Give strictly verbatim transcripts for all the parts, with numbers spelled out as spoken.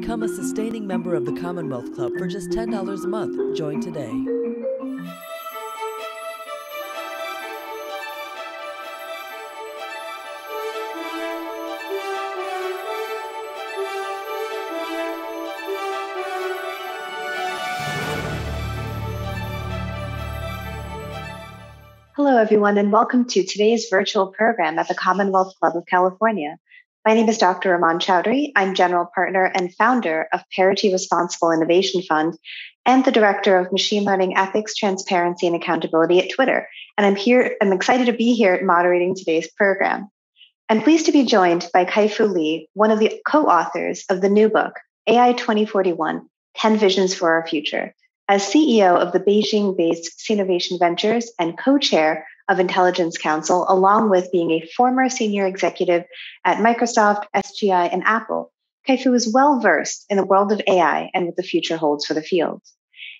become a sustaining member of the Commonwealth Club for just ten dollars a month. Join today. Hello, everyone, and welcome to today's virtual program at the Commonwealth Club of California. My name is Doctor Rumman Chowdhury. I'm general partner and founder of Parity Responsible Innovation Fund and the director of machine learning ethics, transparency, and accountability at Twitter. And I'm here, I'm excited to be here moderating today's program. I'm pleased to be joined by Kai-Fu Lee, one of the co-authors of the new book, A I twenty forty-one: Ten Visions for Our Future, as C E O of the Beijing-based Sinovation Ventures and co-chair of Intelligence Council, along with being a former senior executive at Microsoft, S G I, and Apple, Kai-Fu is well-versed in the world of A I and what the future holds for the field.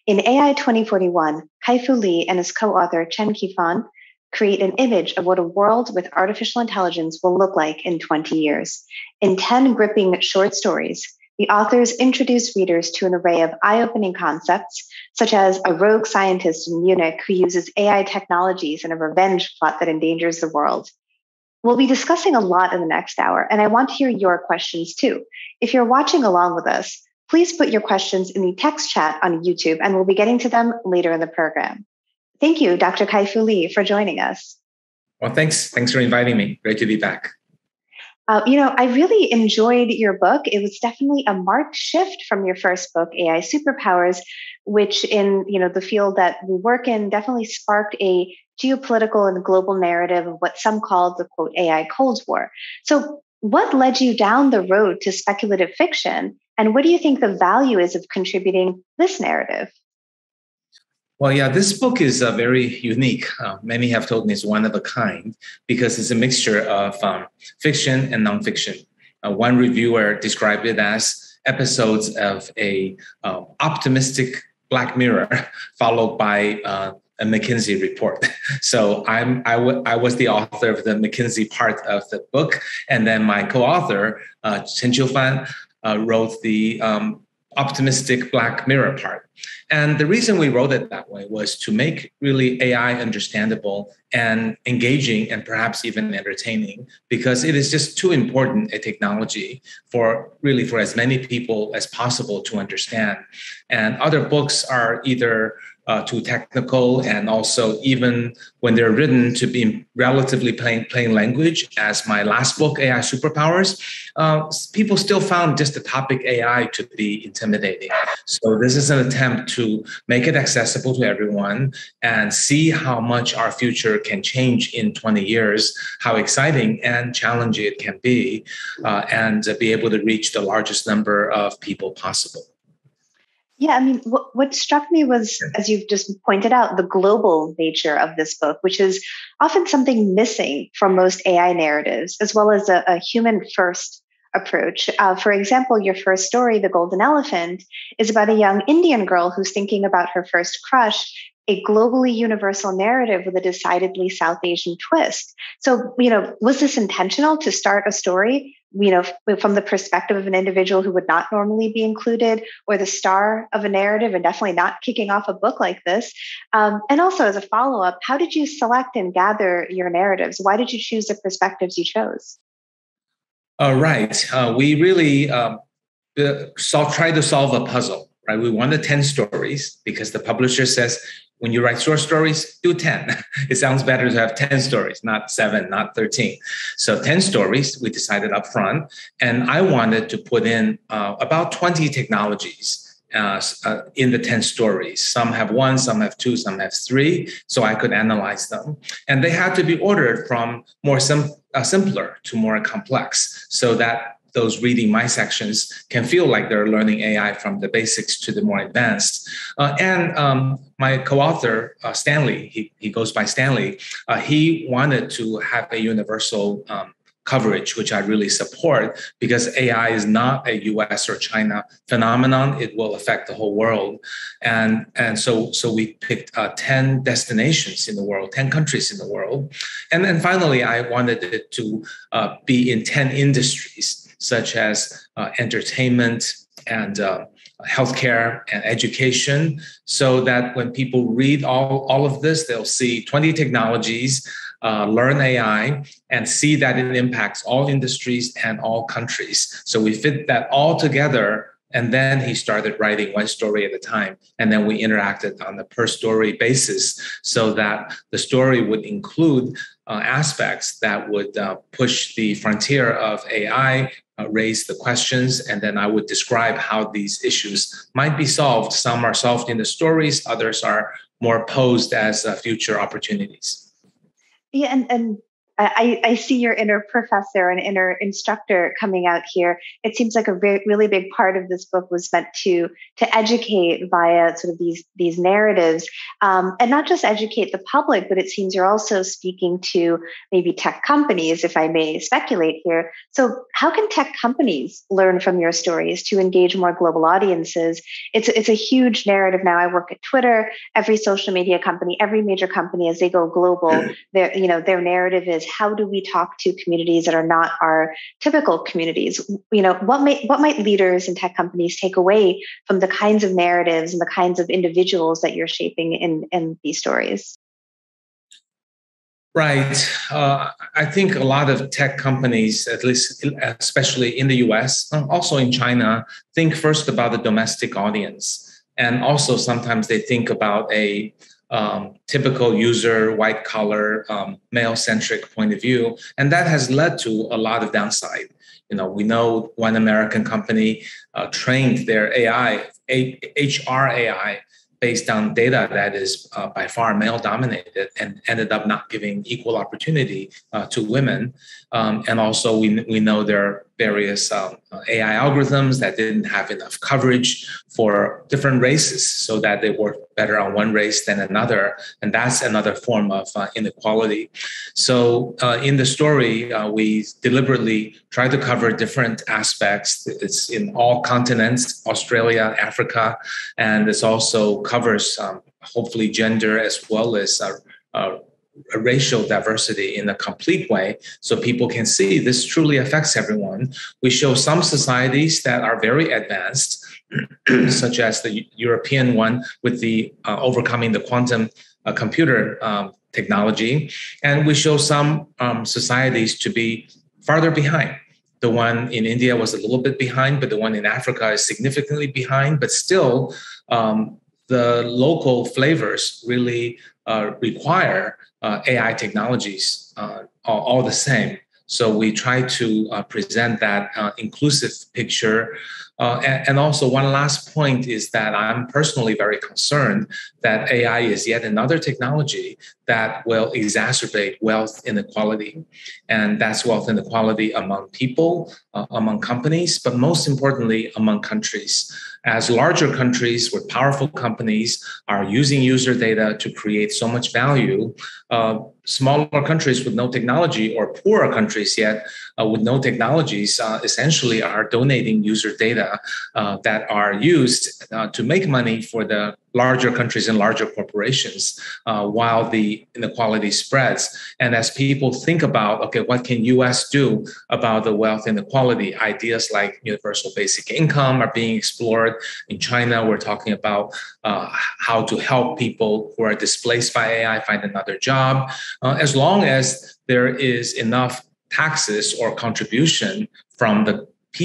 In A I twenty forty-one, Kai-Fu Lee and his co-author Chen Qiufan create an image of what a world with artificial intelligence will look like in twenty years. In ten gripping short stories, the authors introduce readers to an array of eye-opening concepts, such as a rogue scientist in Munich who uses A I technologies in a revenge plot that endangers the world. We'll be discussing a lot in the next hour, and I want to hear your questions too. If you're watching along with us, please put your questions in the text chat on YouTube, and we'll be getting to them later in the program. Thank you, Doctor Kai-Fu Lee, for joining us. Well, thanks. Thanks for inviting me. Great to be back. Uh, you know, I really enjoyed your book. It was definitely a marked shift from your first book, A I Superpowers, which in, you know, the field that we work in definitely sparked a geopolitical and global narrative of what some called the, quote, A I Cold War. So what led you down the road to speculative fiction? And what do you think the value is of contributing this narrative? Well, yeah, this book is uh, very unique. Uh, many have told me it's one of a kind because it's a mixture of um, fiction and nonfiction. Uh, one reviewer described it as episodes of a uh, optimistic Black Mirror followed by uh, a McKinsey report. So I'm I, w- I was the author of the McKinsey part of the book, and then my co-author uh, Chen Qiufan uh, wrote the Um, optimistic Black Mirror part. And the reason we wrote it that way was to make really A I understandable and engaging and perhaps even entertaining, because it is just too important a technology for really for as many people as possible to understand. And other books are either uh, too technical, and also even when they're written to be relatively plain, plain language, as my last book, A I Superpowers, uh, people still found just the topic A I to be intimidating. So this is an attempt to make it accessible to everyone and see how much our future can change in twenty years, how exciting and challenging it can be, uh, and be able to reach the largest number of people possible. Yeah, I mean, what, what struck me was, as you've just pointed out, the global nature of this book, which is often something missing from most A I narratives, as well as a, a human-first approach. Uh, for example, your first story, The Golden Elephant, is about a young Indian girl who's thinking about her first crush, a globally universal narrative with a decidedly South Asian twist. So, you know, was this intentional to start a story, you know, from the perspective of an individual who would not normally be included, or the star of a narrative, and definitely not kicking off a book like this? Um, and also, as a follow-up, how did you select and gather your narratives? Why did you choose the perspectives you chose? Uh, right. Uh, we really uh, saw, tried to solve a puzzle, right? We wanted ten stories because the publisher says, when you write short stories, do ten. It sounds better to have ten stories, not seven, not thirteen. So ten stories we decided up front. And I wanted to put in uh, about twenty technologies uh, uh, in the ten stories. Some have one, some have two, some have three. So I could analyze them. And they had to be ordered from more sim- uh, simpler to more complex, so that those reading my sections can feel like they're learning A I from the basics to the more advanced. Uh, and um, my co-author, uh, Stanley, he, he goes by Stanley, uh, he wanted to have a universal um, coverage, which I really support, because A I is not a U S or China phenomenon. It will affect the whole world. And, and so, so we picked uh, ten destinations in the world, ten countries in the world. And then finally, I wanted it to uh, be in ten industries. such as uh, entertainment and uh, healthcare and education, so that when people read all, all of this, they'll see twenty technologies, uh, learn A I, and see that it impacts all industries and all countries. So we fit that all together. And then he started writing one story at a time. And then we interacted on the per story basis so that the story would include uh, aspects that would uh, push the frontier of A I, uh, raise the questions. And then I would describe how these issues might be solved. Some are solved in the stories. Others are more posed as uh, future opportunities. Yeah, and and I, I see your inner professor and inner instructor coming out here. It seems like a re- really big part of this book was meant to to educate via sort of these these narratives, um, and not just educate the public, but it seems you're also speaking to maybe tech companies, if I may speculate here. So how can tech companies learn from your stories to engage more global audiences? It's, it's a huge narrative now. I work at Twitter. Every social media company, every major company, as they go global, their you know their narrative is, how do we talk to communities that are not our typical communities? You know, what might what might leaders and tech companies take away from the kinds of narratives and the kinds of individuals that you're shaping in, in these stories? Right. Uh, I think a lot of tech companies, at least especially in the U S, also in China, think first about the domestic audience. And also sometimes they think about a Um, typical user, white collar, um, male centric point of view. And that has led to a lot of downside. You know, we know one American company uh, trained their A I, H R A I, based on data that is uh, by far male dominated, and ended up not giving equal opportunity uh, to women. Um, and also we, we know there are various um, A I algorithms that didn't have enough coverage for different races, so that they work better on one race than another. And that's another form of uh, inequality. So uh, in the story, uh, we deliberately try to cover different aspects. It's in all continents, Australia, Africa, and it's also covers um, hopefully gender as well as uh, uh, racial diversity in a complete way, so people can see this truly affects everyone. We show some societies that are very advanced, such as the European one with the uh, overcoming the quantum uh, computer um, technology, and we show some um, societies to be farther behind. The one in India was a little bit behind, but the one in Africa is significantly behind, but still um, the local flavors really uh, require uh, A I technologies uh, are all the same. So we try to uh, present that uh, inclusive picture. Uh, and, and also one last point is that I'm personally very concerned that A I is yet another technology that will exacerbate wealth inequality. And that's wealth inequality among people, uh, among companies, but most importantly, among countries. As larger countries with powerful companies are using user data to create so much value, uh, smaller countries with no technology, or poorer countries yet uh, with no technologies, uh, essentially are donating user data uh, that are used uh, to make money for the larger countries and larger corporations, uh, while the inequality spreads. And as people think about, okay, what can U S do about the wealth inequality? Ideas like universal basic income are being explored. In China, we're talking about uh, how to help people who are displaced by A I find another job, uh, as long as there is enough taxes or contribution from the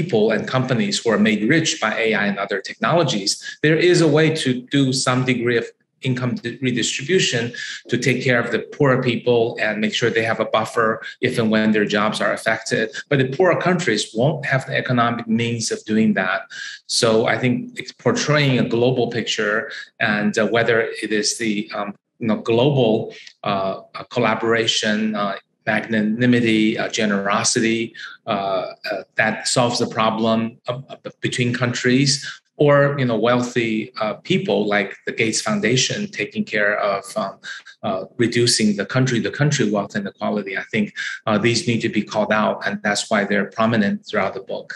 people and companies who are made rich by A I and other technologies. There is a way to do some degree of income redistribution to take care of the poorer people and make sure they have a buffer if and when their jobs are affected. But the poorer countries won't have the economic means of doing that. So I think it's portraying a global picture, and uh, whether it is the um, you know, global uh, collaboration, uh, magnanimity, uh, generosity uh, uh, that solves the problem uh, between countries, or you know, wealthy uh, people like the Gates Foundation taking care of um, uh, reducing the country-to-country wealth inequality. I think uh, these need to be called out, and that's why they're prominent throughout the book.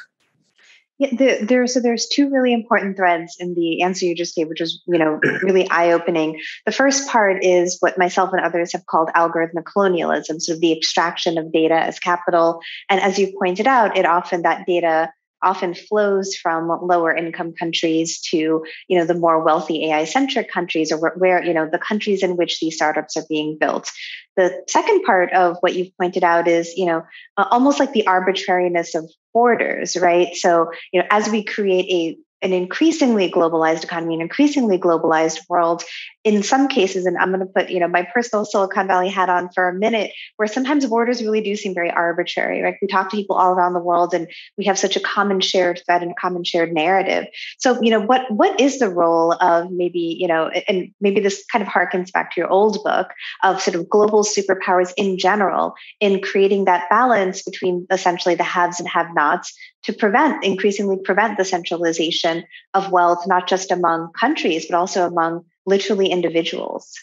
Yeah, the, there. So there's two really important threads in the answer you just gave, which was, you know, really eye-opening. The first part is what myself and others have called algorithmic colonialism, sort of the extraction of data as capital. And as you pointed out, it often that data often flows from lower income countries to, you know, the more wealthy A I centric countries, or where, you know, the countries in which these startups are being built. The second part of what you've pointed out is, you know, uh, almost like the arbitrariness of borders, right? So, you know, as we create a an increasingly globalized economy, an increasingly globalized world, in some cases, and I'm going to put, you know, my personal Silicon Valley hat on for a minute, where sometimes borders really do seem very arbitrary, right? We talk to people all around the world and we have such a common shared thread and a common shared narrative. So, you know, what what is the role of maybe, you know, and maybe this kind of harkens back to your old book of sort of global superpowers in general in creating that balance between essentially the haves and have-nots to prevent, increasingly prevent the centralization of wealth, not just among countries, but also among literally individuals?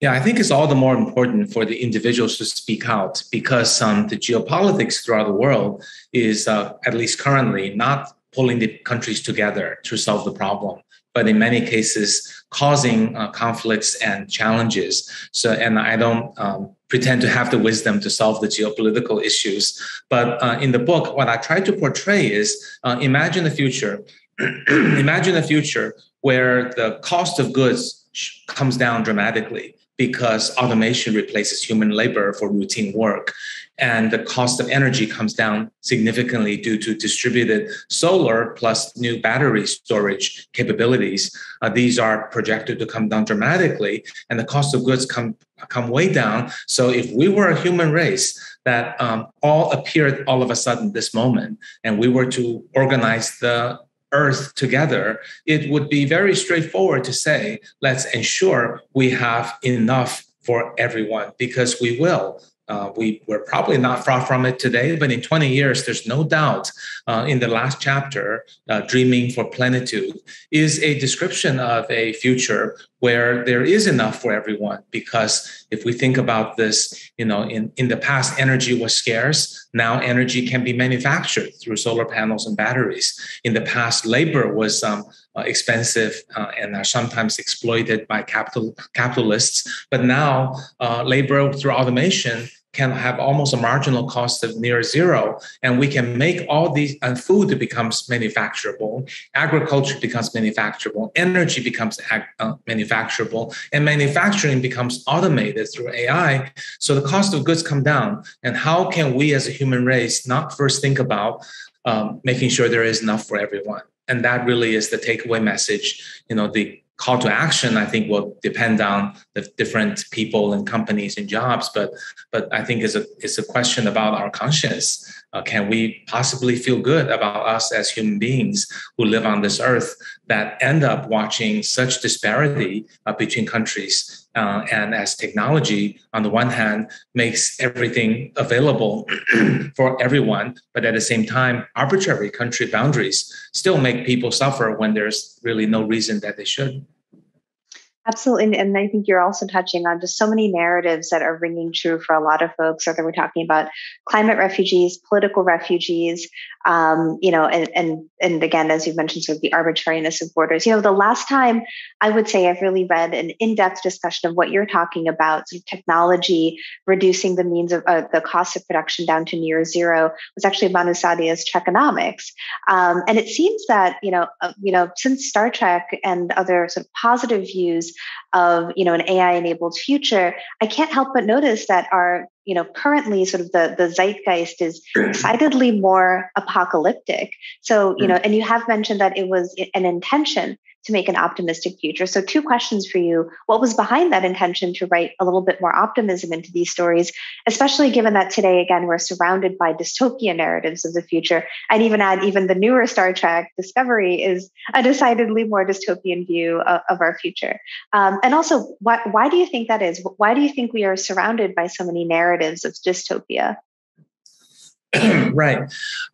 Yeah, I think it's all the more important for the individuals to speak out because um, the geopolitics throughout the world is, uh, at least currently, not pulling the countries together to solve the problem, but in many cases causing uh, conflicts and challenges. So, and I don't um, pretend to have the wisdom to solve the geopolitical issues. But uh, in the book, what I try to portray is uh, imagine the future. Imagine a future where the cost of goods comes down dramatically because automation replaces human labor for routine work. And the cost of energy comes down significantly due to distributed solar plus new battery storage capabilities. Uh, these are projected to come down dramatically, and the cost of goods come come way down. So if we were a human race that um, all appeared all of a sudden this moment, and we were to organize the Earth together, it would be very straightforward to say, let's ensure we have enough for everyone, because we will. Uh, we, we're probably not far from it today, but in twenty years, there's no doubt. Uh, in the last chapter, uh, Dreaming for Plenitude is a description of a future where there is enough for everyone. Because if we think about this, you know, in, in the past, energy was scarce. Now energy can be manufactured through solar panels and batteries. In the past, labor was um, uh, expensive uh, and are sometimes exploited by capital capitalists. But now uh, labor through automation can have almost a marginal cost of near zero. And we can make all these, and food becomes manufacturable, agriculture becomes manufacturable, energy becomes ag- uh, manufacturable, and manufacturing becomes automated through A I. So the cost of goods come down. And how can we as a human race not first think about um, making sure there is enough for everyone? And that really is the takeaway message. You know, the call to action, I think, will depend on the different people and companies and jobs, but but I think it's a it's a question about our conscience. Uh, can we possibly feel good about us as human beings who live on this earth that end up watching such disparity uh, between countries? Uh, and as technology, on the one hand, makes everything available for everyone, but at the same time, arbitrary country boundaries still make people suffer when there's really no reason that they should. Absolutely. And I think you're also touching on just so many narratives that are ringing true for a lot of folks, whether we're talking about climate refugees, political refugees, um, you know, and, and, and again, as you've mentioned, sort of the arbitrariness of borders. You know, the last time I would say I've really read an in-depth discussion of what you're talking about, sort of technology reducing the means of uh, the cost of production down to near zero, was actually Manu Sadia's Trekonomics. Um, and it seems that, you know, uh, you know, since Star Trek and other sort of positive views of, you know, an A I-enabled future, I can't help but notice that our, you know, currently sort of the, the zeitgeist is decidedly more apocalyptic. So, you know, and you have mentioned that it was an intention to make an optimistic future. So two questions for you. What was behind that intention to write a little bit more optimism into these stories, especially given that today, again, we're surrounded by dystopian narratives of the future? I'd even add, even the newer Star Trek, Discovery, is a decidedly more dystopian view of, of our future. Um, and also, why, why do you think that is? Why do you think we are surrounded by so many narratives of dystopia? Right.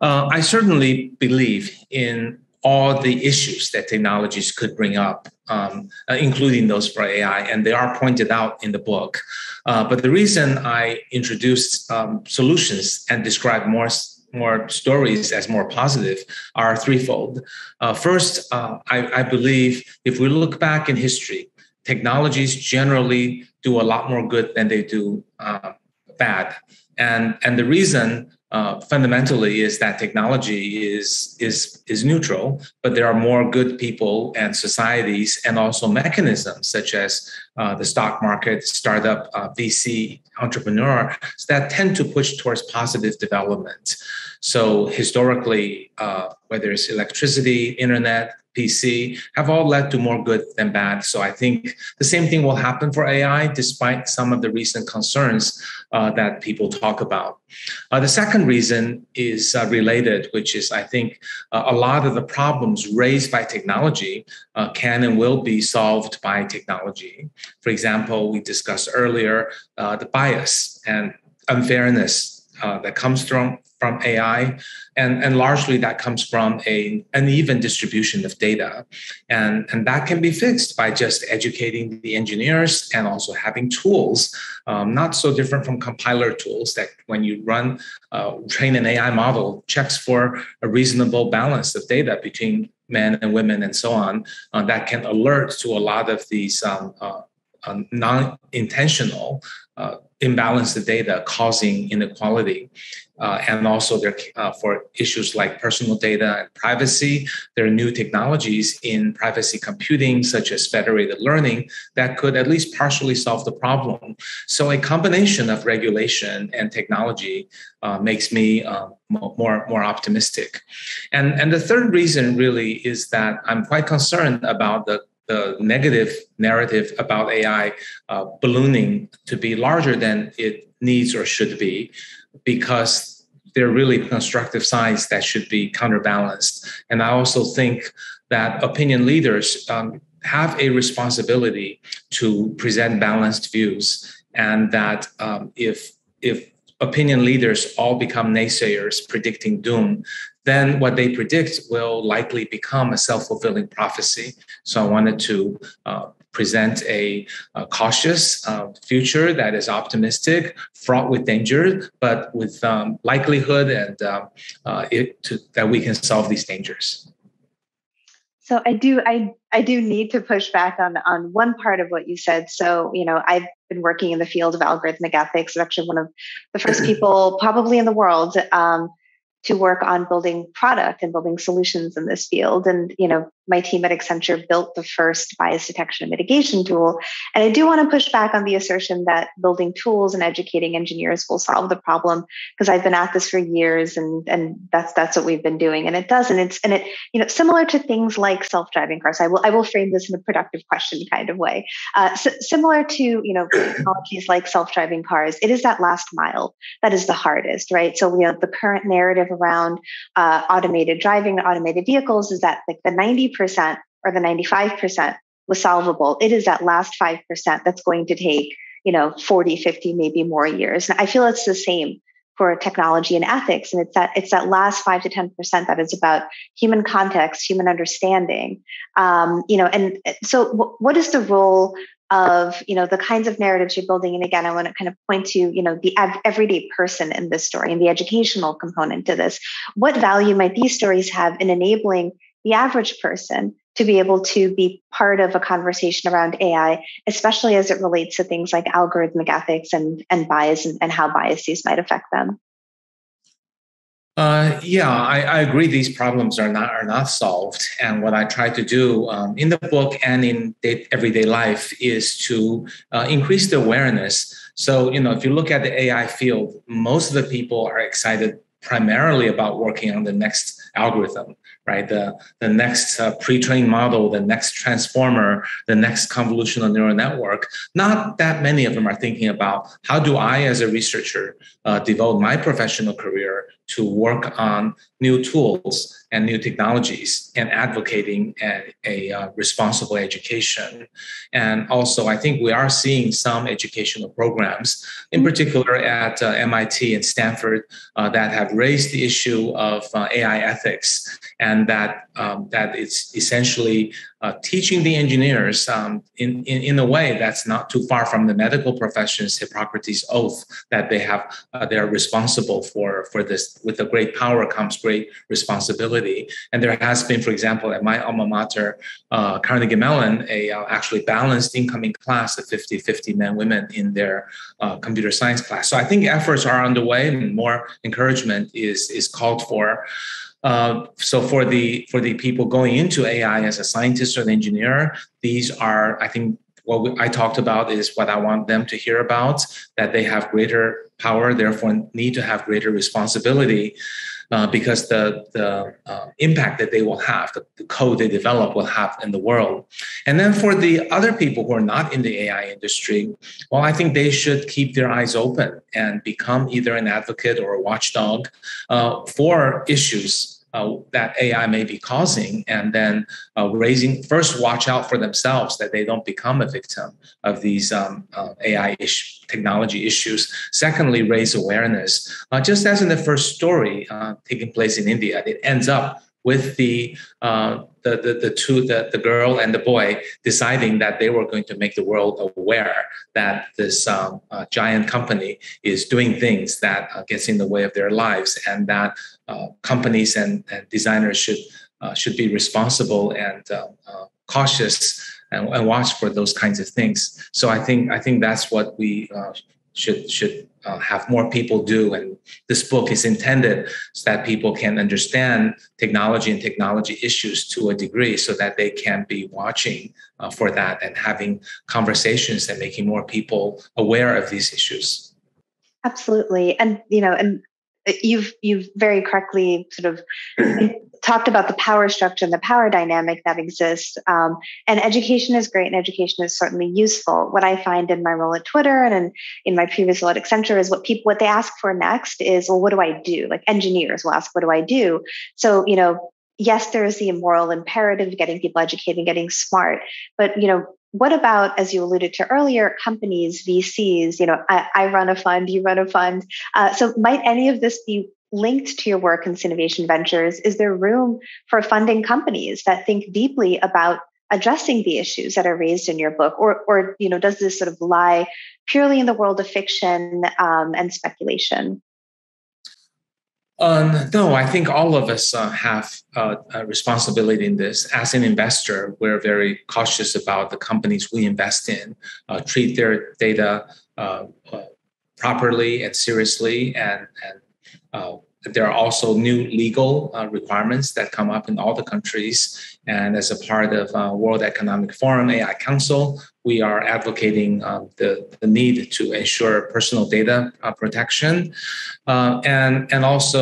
Uh, I certainly believe in all the issues that technologies could bring up, um, including those for A I, and they are pointed out in the book. Uh, but the reason I introduced um, solutions and described more more stories as more positive are threefold. Uh, first, uh, I, I believe if we look back in history, technologies generally do a lot more good than they do uh, bad. And, and the reason uh, fundamentally is that technology is, is, is neutral, but there are more good people and societies and also mechanisms such as uh, the stock market, startup, uh, V C, entrepreneur, that tend to push towards positive development. So historically, uh, whether it's electricity, internet, P C, have all led to more good than bad. So I think the same thing will happen for A I, despite some of the recent concerns uh, that people talk about. Uh, the second reason is uh, related, which is I think uh, a lot of the problems raised by technology uh, can and will be solved by technology. For example, we discussed earlier uh, the bias and unfairness Uh, that comes from, from A I, and, and largely that comes from a, an uneven distribution of data. And, and that can be fixed by just educating the engineers and also having tools, um, not so different from compiler tools that when you run, uh, train an A I model, checks for a reasonable balance of data between men and women and so on, uh, that can alert to a lot of these um, uh, uh, non-intentional uh, imbalance of data causing inequality. Uh, and also there, uh, for issues like personal data and privacy, there are new technologies in privacy computing, such as federated learning, that could at least partially solve the problem. So a combination of regulation and technology uh, makes me uh, more, more optimistic. And, and the third reason really is that I'm quite concerned about the the negative narrative about A I uh, ballooning to be larger than it needs or should be, because there are really constructive sides that should be counterbalanced. And I also think that opinion leaders um, have a responsibility to present balanced views, and that um, if, if opinion leaders all become naysayers predicting doom, then what they predict will likely become a self-fulfilling prophecy. So I wanted to uh, present a, a cautious uh, future that is optimistic, fraught with danger, but with um, likelihood and uh, uh, it to, that we can solve these dangers. So I do, I, I do need to push back on, on one part of what you said. So, you know, I've been working in the field of algorithmic ethics. I'm actually one of the first people probably in the world um, to work on building product and building solutions in this field. And, you know, my team at Accenture built the first bias detection and mitigation tool. And I do want to push back on the assertion that building tools and educating engineers will solve the problem, because I've been at this for years, and, and that's that's what we've been doing. And it doesn't. It's and it, you know, similar to things like self-driving cars. I will I will frame this in a productive question kind of way. Uh, so similar to, you know, technologies like self-driving cars, it is that last mile that is the hardest, right? So we have the current narrative around uh, automated driving, automated vehicles, is that like the ninety percent or the ninety-five percent was solvable. It is that last five percent that's going to take, you know, forty, fifty, maybe more years. And I feel it's the same for technology and ethics. And it's that it's that last five to ten percent that is about human context, human understanding. Um, you know, and so w- what is the role of, you know, the kinds of narratives you're building? And again, I want to kind of point to, you know, the av- everyday person in this story and the educational component to this. What value might these stories have in enabling the average person to be able to be part of a conversation around A I, especially as it relates to things like algorithmic ethics and, and bias and, and how biases might affect them? Uh, yeah, I, I agree. These problems are not are not solved. And what I try to do um, in the book and in day, everyday life is to uh, increase the awareness. So, you know, if you look at the A I field, most of the people are excited primarily about working on the next algorithm, right? The, the next uh, pre-trained model, the next transformer, the next convolutional neural network. Not that many of them are thinking about how do I, as a researcher, uh, devote my professional career to work on new tools and new technologies and advocating a, a uh, responsible education. And also, I think we are seeing some educational programs, in particular at uh, M I T and Stanford, uh, that have raised the issue of uh, A I ethics. And and that um, that it's essentially uh, teaching the engineers um, in, in in a way that's not too far from the medical profession's Hippocrates oath that they have uh, they are responsible for for this. With the great power comes great responsibility, and there has been, for example, at my alma mater, uh, Carnegie Mellon, a uh, actually balanced incoming class of fifty fifty men women in their uh, computer science class. So I think efforts are underway, and more encouragement is is called for. Uh, so for the for the people going into A I as a scientist or an engineer, these are, I think, what we, I talked about is what I want them to hear about, that they have greater power, therefore need to have greater responsibility, uh, because the, the uh, impact that they will have, the, the code they develop will have in the world. And then for the other people who are not in the A I industry, well, I think they should keep their eyes open and become either an advocate or a watchdog uh, for issues Uh, that A I may be causing, and then uh, raising, first watch out for themselves that they don't become a victim of these um, uh, A I ish, technology issues. Secondly, raise awareness. Uh, just as in the first story uh, taking place in India, it ends up with the uh, the, the the two the, the girl and the boy deciding that they were going to make the world aware that this um, uh, giant company is doing things that uh, gets in the way of their lives, and that uh, companies and, and designers should uh, should be responsible and uh, uh, cautious and, and watch for those kinds of things. So I think I think that's what we uh, should should. Uh, have more people do. And this book is intended so that people can understand technology and technology issues to a degree, so that they can be watching uh, for that and having conversations and making more people aware of these issues. Absolutely. And, you know, and you've, you've very correctly sort of talked about the power structure and the power dynamic that exists. Um, and education is great, and education is certainly useful. What I find in my role at Twitter and in, in my previous role at Accenture is what people, what they ask for next is, well, what do I do? Like engineers will ask, what do I do? So, you know, yes, there is the moral imperative, getting people educated, getting smart, but, you know, what about, as you alluded to earlier, companies, V Cs, you know, I, I run a fund, you run a fund. Uh, so might any of this be linked to your work in Sinovation Ventures? Is there room for funding companies that think deeply about addressing the issues that are raised in your book? Or, or you know, does this sort of lie purely in the world of fiction um, and speculation? Um, no, I think all of us uh, have uh, a responsibility in this. As an investor, we're very cautious about the companies we invest in, uh, treat their data uh, uh, properly and seriously, and, and Uh, there are also new legal uh, requirements that come up in all the countries. And as a part of uh, World Economic Forum, A I Council, we are advocating uh, the, the need to ensure personal data uh, protection. Uh, and, and also,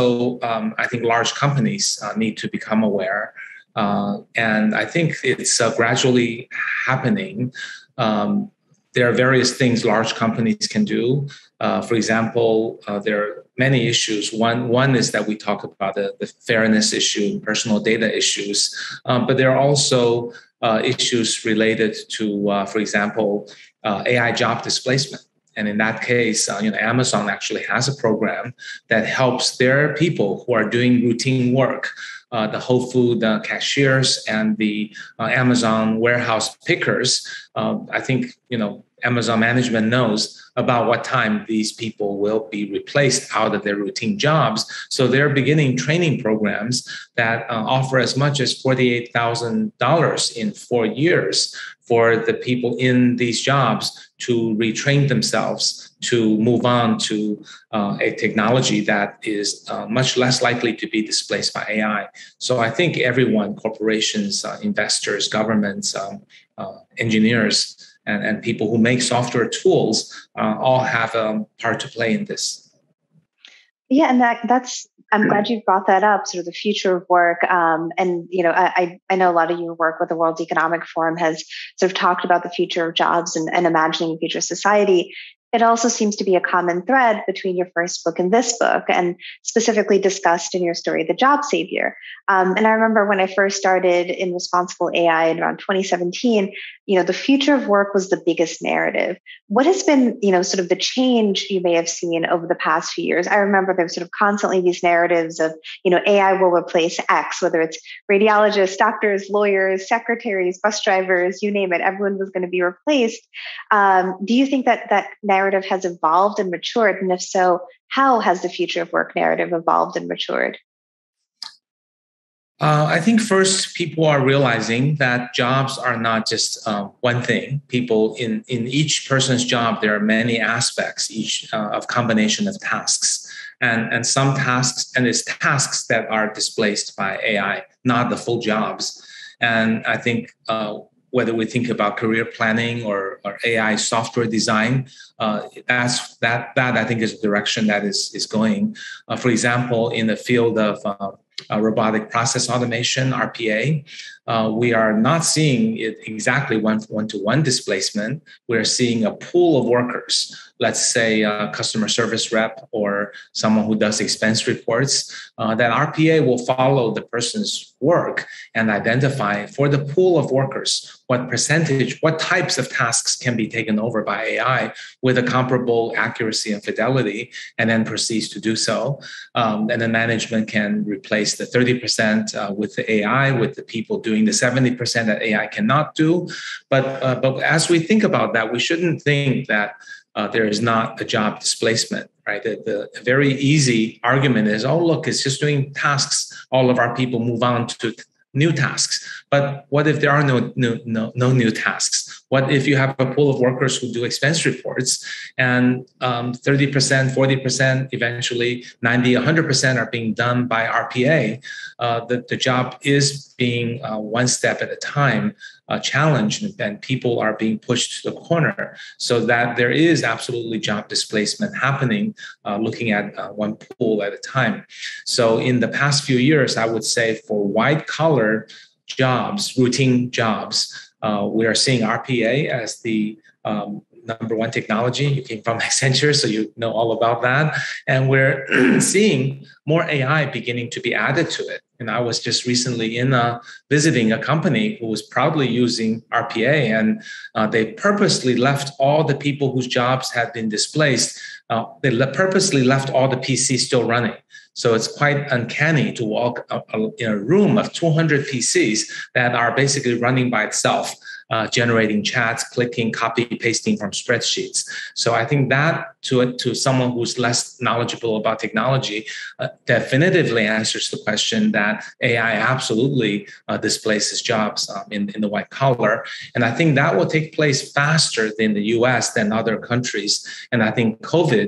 um, I think large companies uh, need to become aware. Uh, and I think it's uh, gradually happening. Um, There are various things large companies can do. Uh, for example, uh, there are many issues. One, one is that we talk about the, the fairness issue, personal data issues, um, but there are also uh, issues related to, uh, for example, uh, A I job displacement. And in that case, uh, you know, Amazon actually has a program that helps their people who are doing routine work, uh, the Whole Foods uh, cashiers and the uh, Amazon warehouse pickers. Um, I think, you know, Amazon management knows about what time these people will be replaced out of their routine jobs. So they're beginning training programs that uh, offer as much as forty-eight thousand dollars in four years for the people in these jobs to retrain themselves to move on to uh, a technology that is uh, much less likely to be displaced by A I. So I think everyone, corporations, uh, investors, governments, um, uh, engineers, And, and people who make software tools uh, all have a um, part to play in this. Yeah, and that, that's, I'm glad you brought that up, sort of the future of work. Um, and, you know, I, I know a lot of your work with the World Economic Forum has sort of talked about the future of jobs and, and imagining a future society. It also seems to be a common thread between your first book and this book, and specifically discussed in your story, The Job Savior. Um, and I remember when I first started in responsible A I in around twenty seventeen, you know, the future of work was the biggest narrative. What has been, you know, sort of the change you may have seen over the past few years? I remember there were sort of constantly these narratives of, you know, A I will replace X, whether it's radiologists, doctors, lawyers, secretaries, bus drivers, you name it, everyone was going to be replaced. Um, do you think that that narrative narrative has evolved and matured? And if so, how has the future of work narrative evolved and matured? Uh, I think first, people are realizing that jobs are not just uh, one thing. People in, in each person's job, there are many aspects, each uh, of combination of tasks. And, and some tasks, and it's tasks that are displaced by A I, not the full jobs. And I think uh, whether we think about career planning or, or A I software design, uh, that's, that, that I think is the direction that is, is going. Uh, for example, in the field of uh, uh, robotic process automation, R P A, uh, we are not seeing it exactly one-to-one displacement. We're seeing a pool of workers, let's say a customer service rep or someone who does expense reports, uh, that R P A will follow the person's work and identify for the pool of workers what percentage, what types of tasks can be taken over by A I with a comparable accuracy and fidelity, and then proceeds to do so. Um, and then management can replace the thirty percent uh, with the A I, with the people doing the seventy percent that A I cannot do. But, uh, but as we think about that, we shouldn't think that Uh, there is not a job displacement, right? The, the very easy argument is, oh, look, it's just doing tasks. All of our people move on to t- new tasks. But what if there are no, no, no, no new tasks? What if you have a pool of workers who do expense reports and um, thirty percent, forty percent, eventually ninety, one hundred percent are being done by R P A? Uh, the, the job is being uh, one step at a time uh, challenged, and people are being pushed to the corner, so that there is absolutely job displacement happening, uh, looking at uh, one pool at a time. So in the past few years, I would say for white collar jobs, routine jobs, uh, we are seeing R P A as the um, number one technology. You came from Accenture, so you know all about that. And we're seeing more A I beginning to be added to it. And I was just recently in a, visiting a company who was proudly using R P A, and uh, they purposely left all the people whose jobs had been displaced. Uh, they le- purposely left all the P Cs still running. So it's quite uncanny to walk a, a, in a room of two hundred P Cs that are basically running by itself, uh, generating chats, clicking, copy, pasting from spreadsheets. So I think that to, to someone who's less knowledgeable about technology uh, definitively answers the question that A I absolutely uh, displaces jobs um, in, in the white collar. And I think that will take place faster in the U S than other countries. And I think COVID,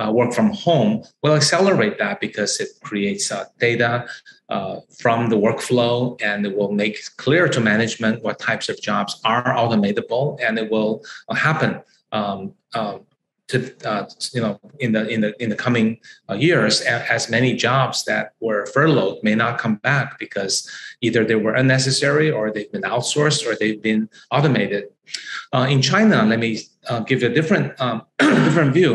uh, work from home, will accelerate that, because it creates uh, data uh, from the workflow, and it will make clear to management what types of jobs are automatable, and it will happen um, uh, to uh, you know in the in the in the coming uh, years. As many jobs that were furloughed may not come back because either they were unnecessary, or they've been outsourced, or they've been automated. Uh, in China, let me uh, give you a different um, different view.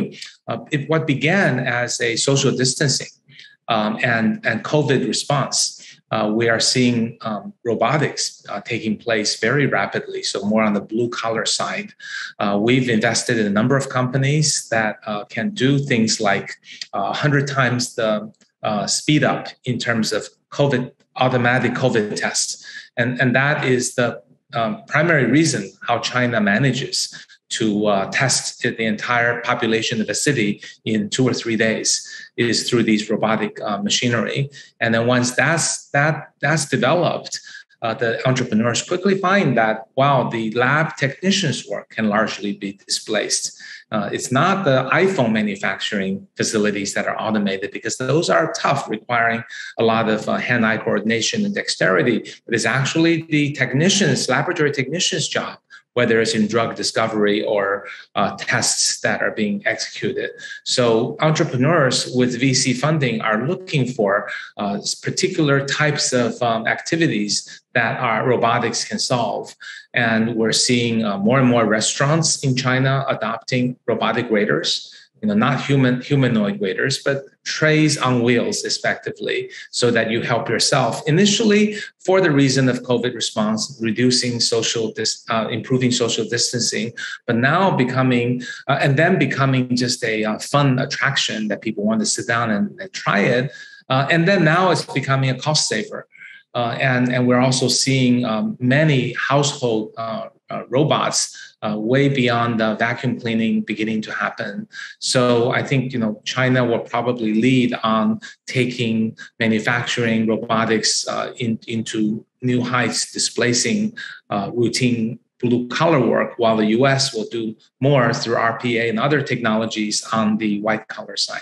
Uh, it, what began as a social distancing Um, and, and COVID response, uh, we are seeing um, robotics uh, taking place very rapidly, so more on the blue-collar side. Uh, we've invested in a number of companies that uh, can do things like uh, one hundred times the uh, speed up in terms of COVID, automatic COVID tests. And, and that is the um, primary reason how China manages to uh, test the entire population of a city in two or three days, is through these robotic uh, machinery. And then once that's, that, that's developed, uh, the entrepreneurs quickly find that, wow, the lab technicians' work can largely be displaced. Uh, it's not the iPhone manufacturing facilities that are automated, because those are tough, requiring a lot of uh, hand-eye coordination and dexterity. But it's actually the technicians, laboratory technicians' job, whether it's in drug discovery or uh, tests that are being executed. So entrepreneurs with V C funding are looking for uh, particular types of um, activities that our robotics can solve. And we're seeing uh, more and more restaurants in China adopting robotic waiters. You know, not human humanoid waiters, but trays on wheels, effectively, so that you help yourself. Initially, for the reason of COVID response, reducing social, dis, uh, improving social distancing, but now becoming, uh, and then becoming just a uh, fun attraction that people want to sit down and, and try it. Uh, and then now it's becoming a cost saver. Uh, and, and we're also seeing um, many household uh, uh, robots uh, way beyond the vacuum cleaning beginning to happen. So I think, you know, China will probably lead on taking manufacturing robotics uh, in, into new heights, displacing uh, routine blue collar work, while the U S will do more through R P A and other technologies on the white collar side.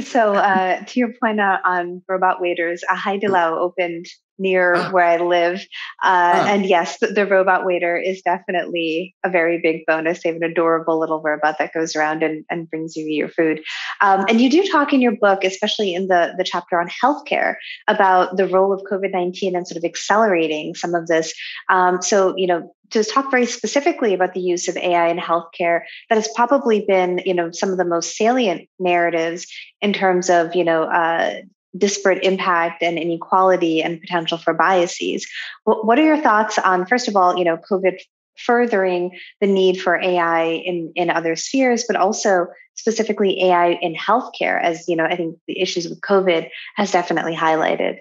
So uh, to your point uh, on robot waiters, a Haidilao opened near uh, where I live. Uh, uh, and yes, the, the robot waiter is definitely a very big bonus. They have an adorable little robot that goes around and, and brings you your food. Um, and you do talk in your book, especially in the, the chapter on healthcare, about the role of COVID nineteen and sort of accelerating some of this. Um, so, you know, to talk very specifically about the use of A I in healthcare, that has probably been, you know, some of the most salient narratives in terms of, you know, uh, disparate impact and inequality and potential for biases. What are your thoughts on, first of all, you know, COVID furthering the need for A I in, in other spheres, but also specifically A I in healthcare, as, you know, I think the issues with COVID has definitely highlighted.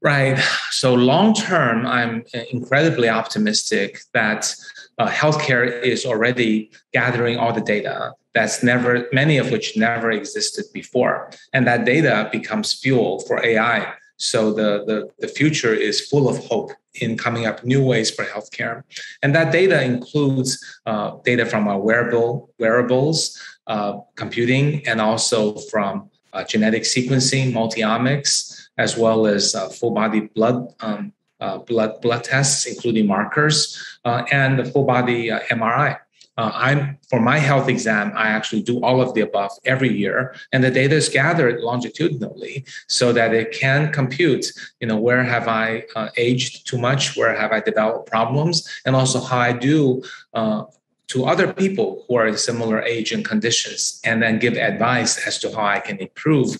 Right. So long term, I'm incredibly optimistic that uh, healthcare is already gathering all the data that's never, many of which never existed before. And that data becomes fuel for A I. So the, the, the future is full of hope in coming up new ways for healthcare. And that data includes uh, data from our wearable, wearables, uh, computing, and also from uh, genetic sequencing, multiomics, as well as uh, full body blood, um, uh, blood blood tests, including markers, uh, and the full body uh, M R I. Uh, I'm for my health exam, I actually do all of the above every year, and the data is gathered longitudinally so that it can compute, you know, where have I uh, aged too much, where have I developed problems, and also how I do uh, to other people who are in similar age and conditions, and then give advice as to how I can improve.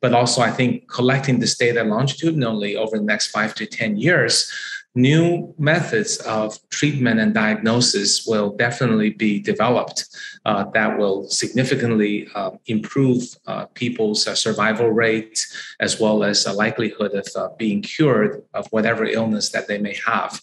But also, I think collecting this data longitudinally over the next five to ten years, new methods of treatment and diagnosis will definitely be developed uh, that will significantly uh, improve uh, people's uh, survival rate, as well as a likelihood of uh, being cured of whatever illness that they may have.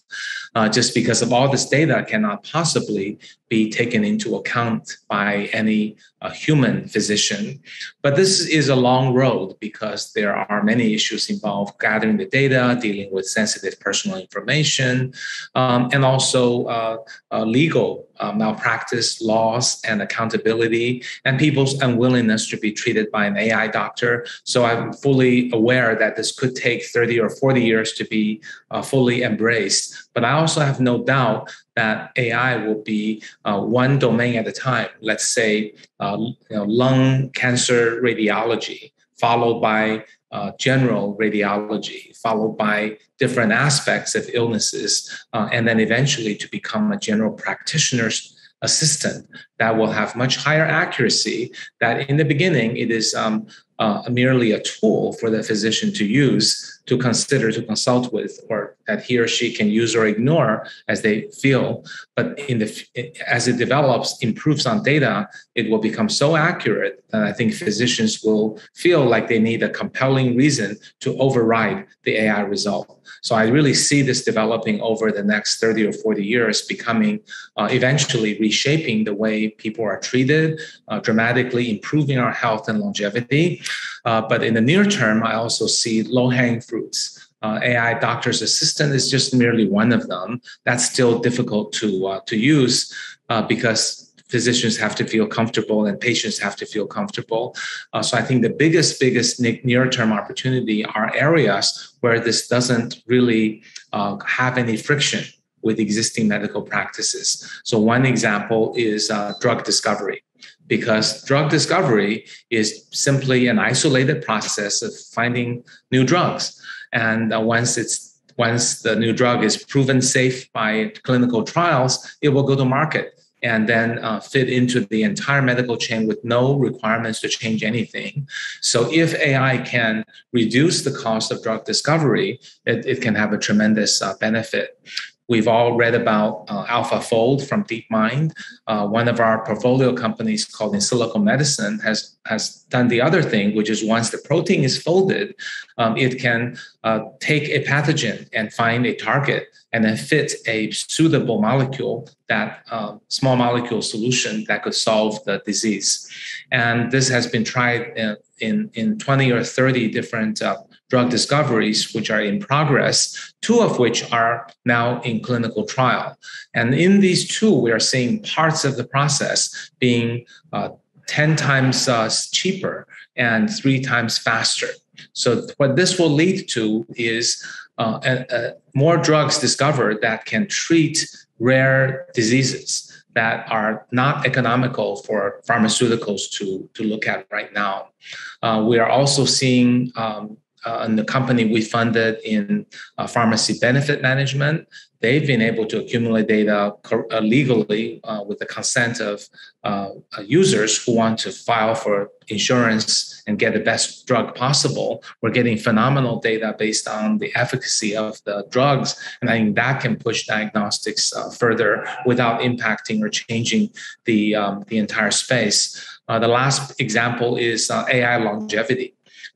Uh, just because of all this data cannot possibly be taken into account by any uh, human physician. But this is a long road because there are many issues involved, gathering the data, dealing with sensitive personal information, um, and also uh, uh, legal uh, malpractice laws and accountability, and people's unwillingness to be treated by an A I doctor. So I'm fully aware that this could take thirty or forty years to be uh, fully embraced. But I also have no doubt that A I will be uh, one domain at a time. Let's say uh, you know, lung cancer radiology, followed by uh, general radiology, followed by different aspects of illnesses, uh, and then eventually to become a general practitioner's assistant that will have much higher accuracy, that in the beginning it is um, uh, merely a tool for the physician to use, to consider, to consult with, or that he or she can use or ignore as they feel. But in the, as it develops, improves on data, it will become so accurate that I think physicians will feel like they need a compelling reason to override the A I result. So I really see this developing over the next thirty or forty years, becoming uh, eventually reshaping the way people are treated, uh, dramatically improving our health and longevity. Uh, but in the near term, I also see low-hanging fruits. Uh, A I doctor's assistant is just merely one of them. That's still difficult to, uh, to use uh, because physicians have to feel comfortable and patients have to feel comfortable. Uh, so I think the biggest, biggest near-term opportunity are areas where this doesn't really uh, have any friction with existing medical practices. So one example is uh, drug discovery, because drug discovery is simply an isolated process of finding new drugs. And uh, once it's Once the new drug is proven safe by clinical trials, it will go to market and then uh, fit into the entire medical chain with no requirements to change anything. So if A I can reduce the cost of drug discovery, it, it can have a tremendous uh, benefit. We've all read about uh, AlphaFold from DeepMind. Uh, one of our portfolio companies called In Silico Medicine has, has done the other thing, which is once the protein is folded, um, it can uh, take a pathogen and find a target and then fit a suitable molecule, that uh, small molecule solution that could solve the disease. And this has been tried in, in, in twenty or thirty different uh, drug discoveries, which are in progress, two of which are now in clinical trial. And in these two, we are seeing parts of the process being uh, ten times uh, cheaper and three times faster. So what this will lead to is uh, a, a more drugs discovered that can treat rare diseases that are not economical for pharmaceuticals to, to look at right now. Uh, we are also seeing um, Uh, and the company we funded in uh, pharmacy benefit management, they've been able to accumulate data co- uh, legally uh, with the consent of uh, users who want to file for insurance and get the best drug possible. We're getting phenomenal data based on the efficacy of the drugs. And I think that can push diagnostics uh, further without impacting or changing the, um, the entire space. Uh, the last example is uh, A I longevity,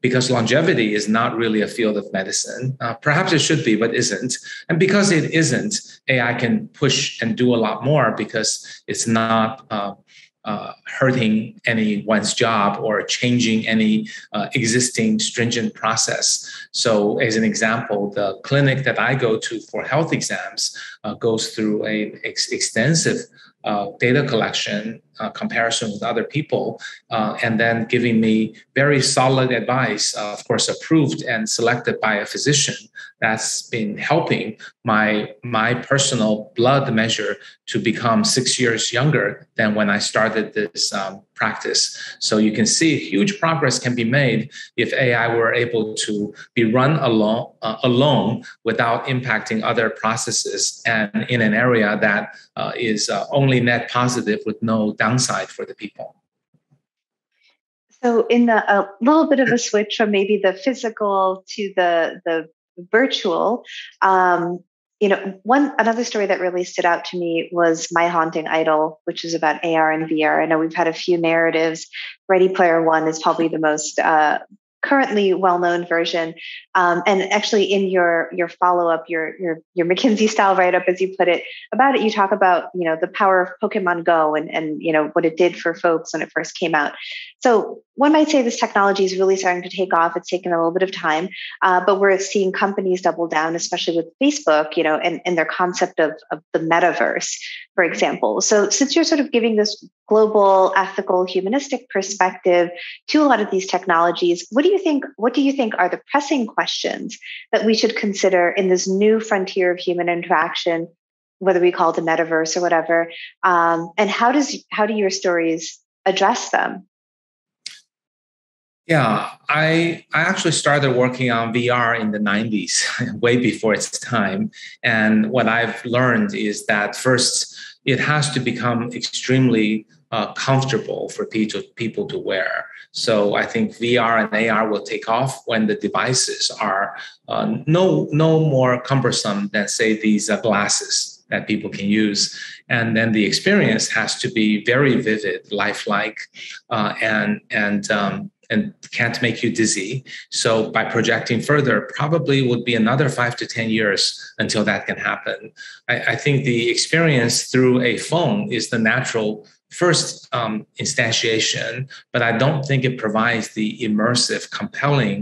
because longevity is not really a field of medicine. Uh, perhaps it should be, but isn't. And because it isn't, A I can push and do a lot more because it's not uh, uh, hurting anyone's job or changing any uh, existing stringent process. So as an example, the clinic that I go to for health exams uh, goes through an ex- extensive Uh, data collection, uh, comparison with other people, uh, and then giving me very solid advice, uh, of course, approved and selected by a physician, that's been helping my, my personal blood measure to become six years younger than when I started this um, practice. So you can see huge progress can be made if A I were able to be run alone, uh, alone without impacting other processes and in an area that uh, is uh, only net positive with no downside for the people. So in the, a little bit of a switch from maybe the physical to the, the virtual, um, you know, one another story that really stood out to me was My Haunting Idol, which is about A R and V R. I know we've had a few narratives. Ready Player One is probably the most uh, currently well-known version. Um, and actually, in your your follow-up, your your your McKinsey style write-up, as you put it, about it, you talk about you know the power of Pokemon Go and and you know what it did for folks when it first came out. So one might say this technology is really starting to take off. It's taken a little bit of time, uh, but we're seeing companies double down, especially with Facebook, you know, and, and their concept of, of the metaverse, for example. So since you're sort of giving this global, ethical, humanistic perspective to a lot of these technologies, what do you think, what do you think are the pressing questions that we should consider in this new frontier of human interaction, whether we call it the metaverse or whatever? Um, and how does how do your stories address them? Yeah, I I actually started working on V R in the nineties, way before its time. And what I've learned is that first, it has to become extremely uh, comfortable for people, people to wear. So I think V R and A R will take off when the devices are uh, no, no more cumbersome than, say, these uh, glasses that people can use. And then the experience has to be very vivid, lifelike, uh, and, and, um, and can't make you dizzy. So by projecting further, probably would be another five to ten years until that can happen. I, I think the experience through a phone is the natural first um, instantiation, but I don't think it provides the immersive, compelling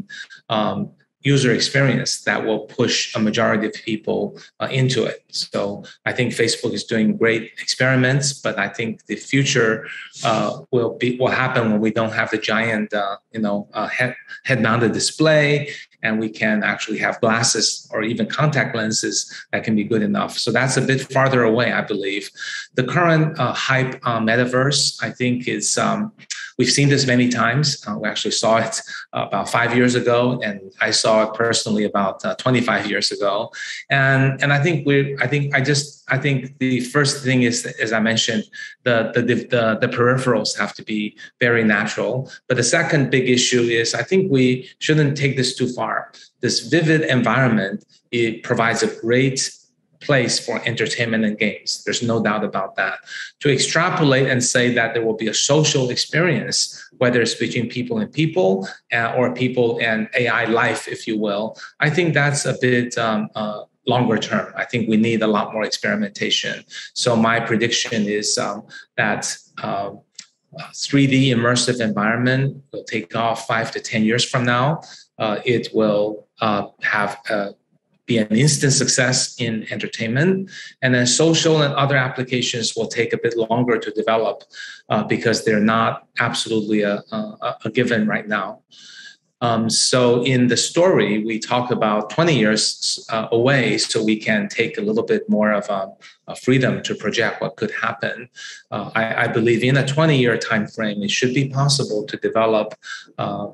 um, user experience that will push a majority of people uh, into it. So I think Facebook is doing great experiments, but I think the future uh, will be will happen when we don't have the giant, uh, you know, uh, head head-mounted display, and we can actually have glasses or even contact lenses that can be good enough. So that's a bit farther away, I believe. The current uh, hype on metaverse, I think, is. Um, We've seen this many times. Uh, we actually saw it uh, about five years ago, and I saw it personally about uh, twenty-five years ago. And and I think we, I think I just, I think the first thing is, as I mentioned, the the the, the peripherals have to be very natural. But the second big issue is, I think we shouldn't take this too far. This vivid environment, it provides a great place for entertainment and games. There's no doubt about that. To extrapolate and say that there will be a social experience, whether it's between people and people uh, or people and A I life, if you will, I think that's a bit um, uh, longer term. I think we need a lot more experimentation. So my prediction is um, that uh, three D immersive environment will take off five to ten years from now. Uh, it will uh, have a be an instant success in entertainment. And then social and other applications will take a bit longer to develop uh, because they're not absolutely a, a, a given right now. Um, so in the story, we talk about twenty years uh, away, so we can take a little bit more of a, a freedom to project what could happen. Uh, I, I believe in a twenty-year time frame, it should be possible to develop uh,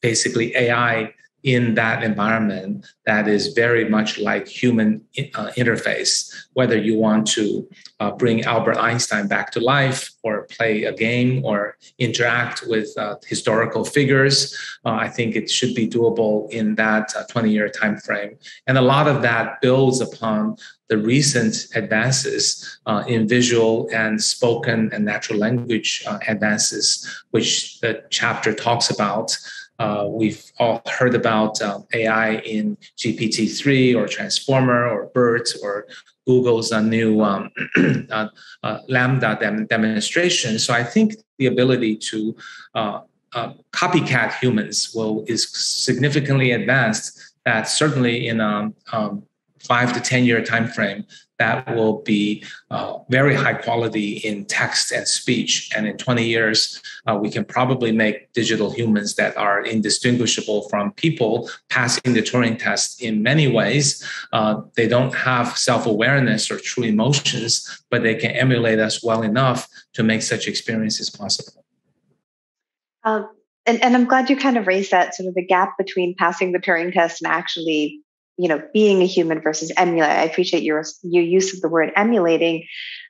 basically A I in that environment that is very much like human uh, interface, whether you want to uh, bring Albert Einstein back to life or play a game or interact with uh, historical figures. Uh, I think it should be doable in that uh, twenty-year time frame. And a lot of that builds upon the recent advances uh, in visual and spoken and natural language uh, advances, which the chapter talks about. Uh, we've all heard about um, A I in G P T three or Transformer or BERT or Google's uh, new um, uh, uh, Lambda dem- demonstration. So I think the ability to uh, uh, copycat humans will is significantly advanced. That certainly in a um, five to ten year time frame, that will be uh, very high quality in text and speech. And in twenty years, uh, we can probably make digital humans that are indistinguishable from people, passing the Turing test in many ways. Uh, they don't have self-awareness or true emotions, but they can emulate us well enough to make such experiences possible. Um, and, and I'm glad you kind of raised that sort of the gap between passing the Turing test and actually, you know, being a human versus emulate. I appreciate your your use of the word emulating.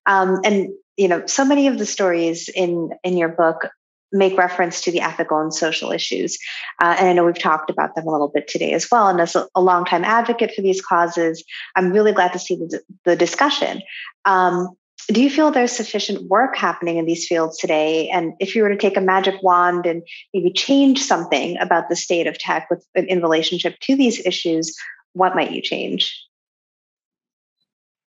Um, and, you know, so many of the stories in, in your book make reference to the ethical and social issues. Uh, and I know we've talked about them a little bit today as well. And as a, a longtime advocate for these causes, I'm really glad to see the, the discussion. Um, do you feel there's sufficient work happening in these fields today? And if you were to take a magic wand and maybe change something about the state of tech with, in relationship to these issues, what might you change?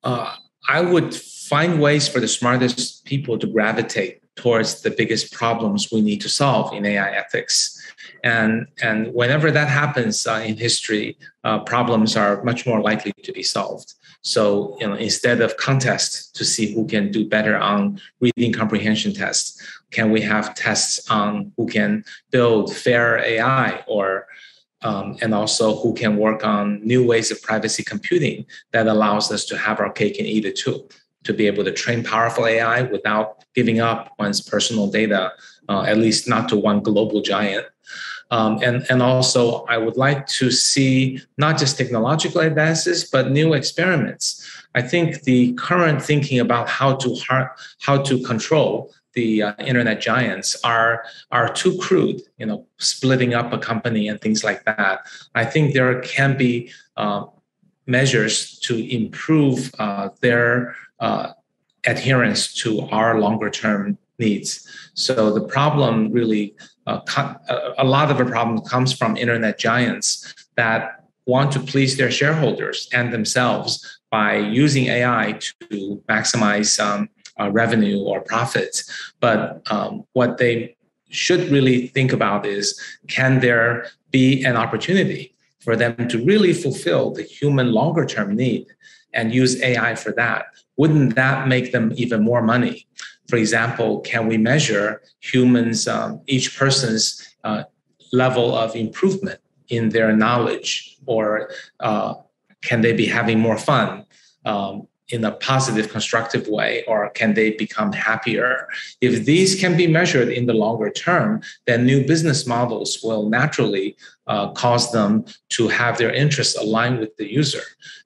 Uh, I would find ways for the smartest people to gravitate towards the biggest problems we need to solve in A I ethics. And, and whenever that happens uh, in history, uh, problems are much more likely to be solved. So, you know, instead of contests to see who can do better on reading comprehension tests, can we have tests on who can build fair A I or Um, and also who can work on new ways of privacy computing that allows us to have our cake and eat it too, to be able to train powerful A I without giving up one's personal data, uh, at least not to one global giant. Um, and, and also I would like to see not just technological advances, but new experiments. I think the current thinking about how to har- how to control the uh, internet giants are are too crude, you know, splitting up a company and things like that. I think there can be uh, measures to improve uh, their uh, adherence to our longer term needs. So the problem really, uh, co- a lot of the problem comes from internet giants that want to please their shareholders and themselves by using A I to maximize um, Uh, revenue or profits, but um, what they should really think about is, can there be an opportunity for them to really fulfill the human longer term need and use A I for that? Wouldn't that make them even more money? For example, can we measure humans, um, each person's uh, level of improvement in their knowledge, or uh, can they be having more fun um, in a positive, constructive way, or can they become happier? If these can be measured in the longer term, then new business models will naturally uh, cause them to have their interests aligned with the user.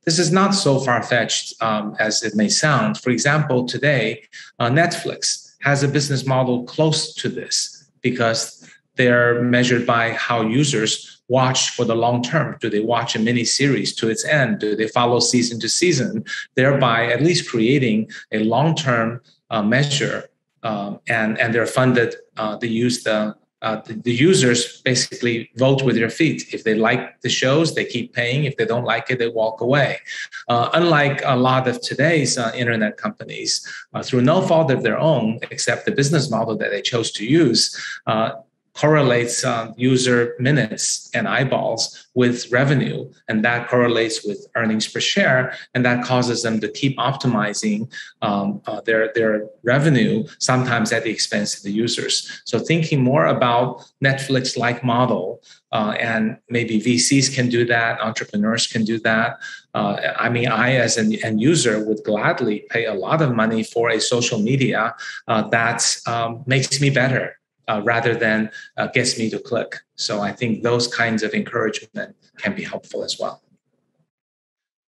This is not so far-fetched um, as it may sound. For example, today, uh, Netflix has a business model close to this because they're measured by how users watch for the long term. Do they watch a mini series to its end? Do they follow season to season, thereby at least creating a long-term uh, measure? Um, and, and they're funded, uh, they use the, uh, the, the users basically vote with their feet. If they like the shows, they keep paying. If they don't like it, they walk away. Uh, unlike a lot of today's uh, internet companies, uh, through no fault of their own, except the business model that they chose to use, uh, correlates um, user minutes and eyeballs with revenue, and that correlates with earnings per share, and that causes them to keep optimizing um, uh, their, their revenue, sometimes at the expense of the users. So thinking more about Netflix-like model, uh, and maybe V Cs can do that, entrepreneurs can do that. Uh, I mean, I as an end user would gladly pay a lot of money for a social media uh, that um, makes me better, Uh, rather than uh, gets me to click. So I think those kinds of encouragement can be helpful as well.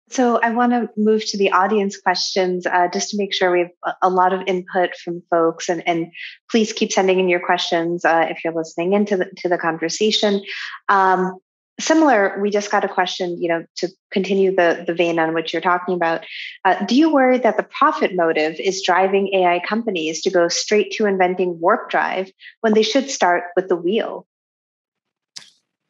So I want to move to the audience questions uh, just to make sure we have a lot of input from folks. And, and please keep sending in your questions uh, if you're listening into the, to the conversation. Um, Similar, we just got a question, you know, to continue the, the vein on which you're talking about. Uh, do you worry that the profit motive is driving A I companies to go straight to inventing warp drive when they should start with the wheel?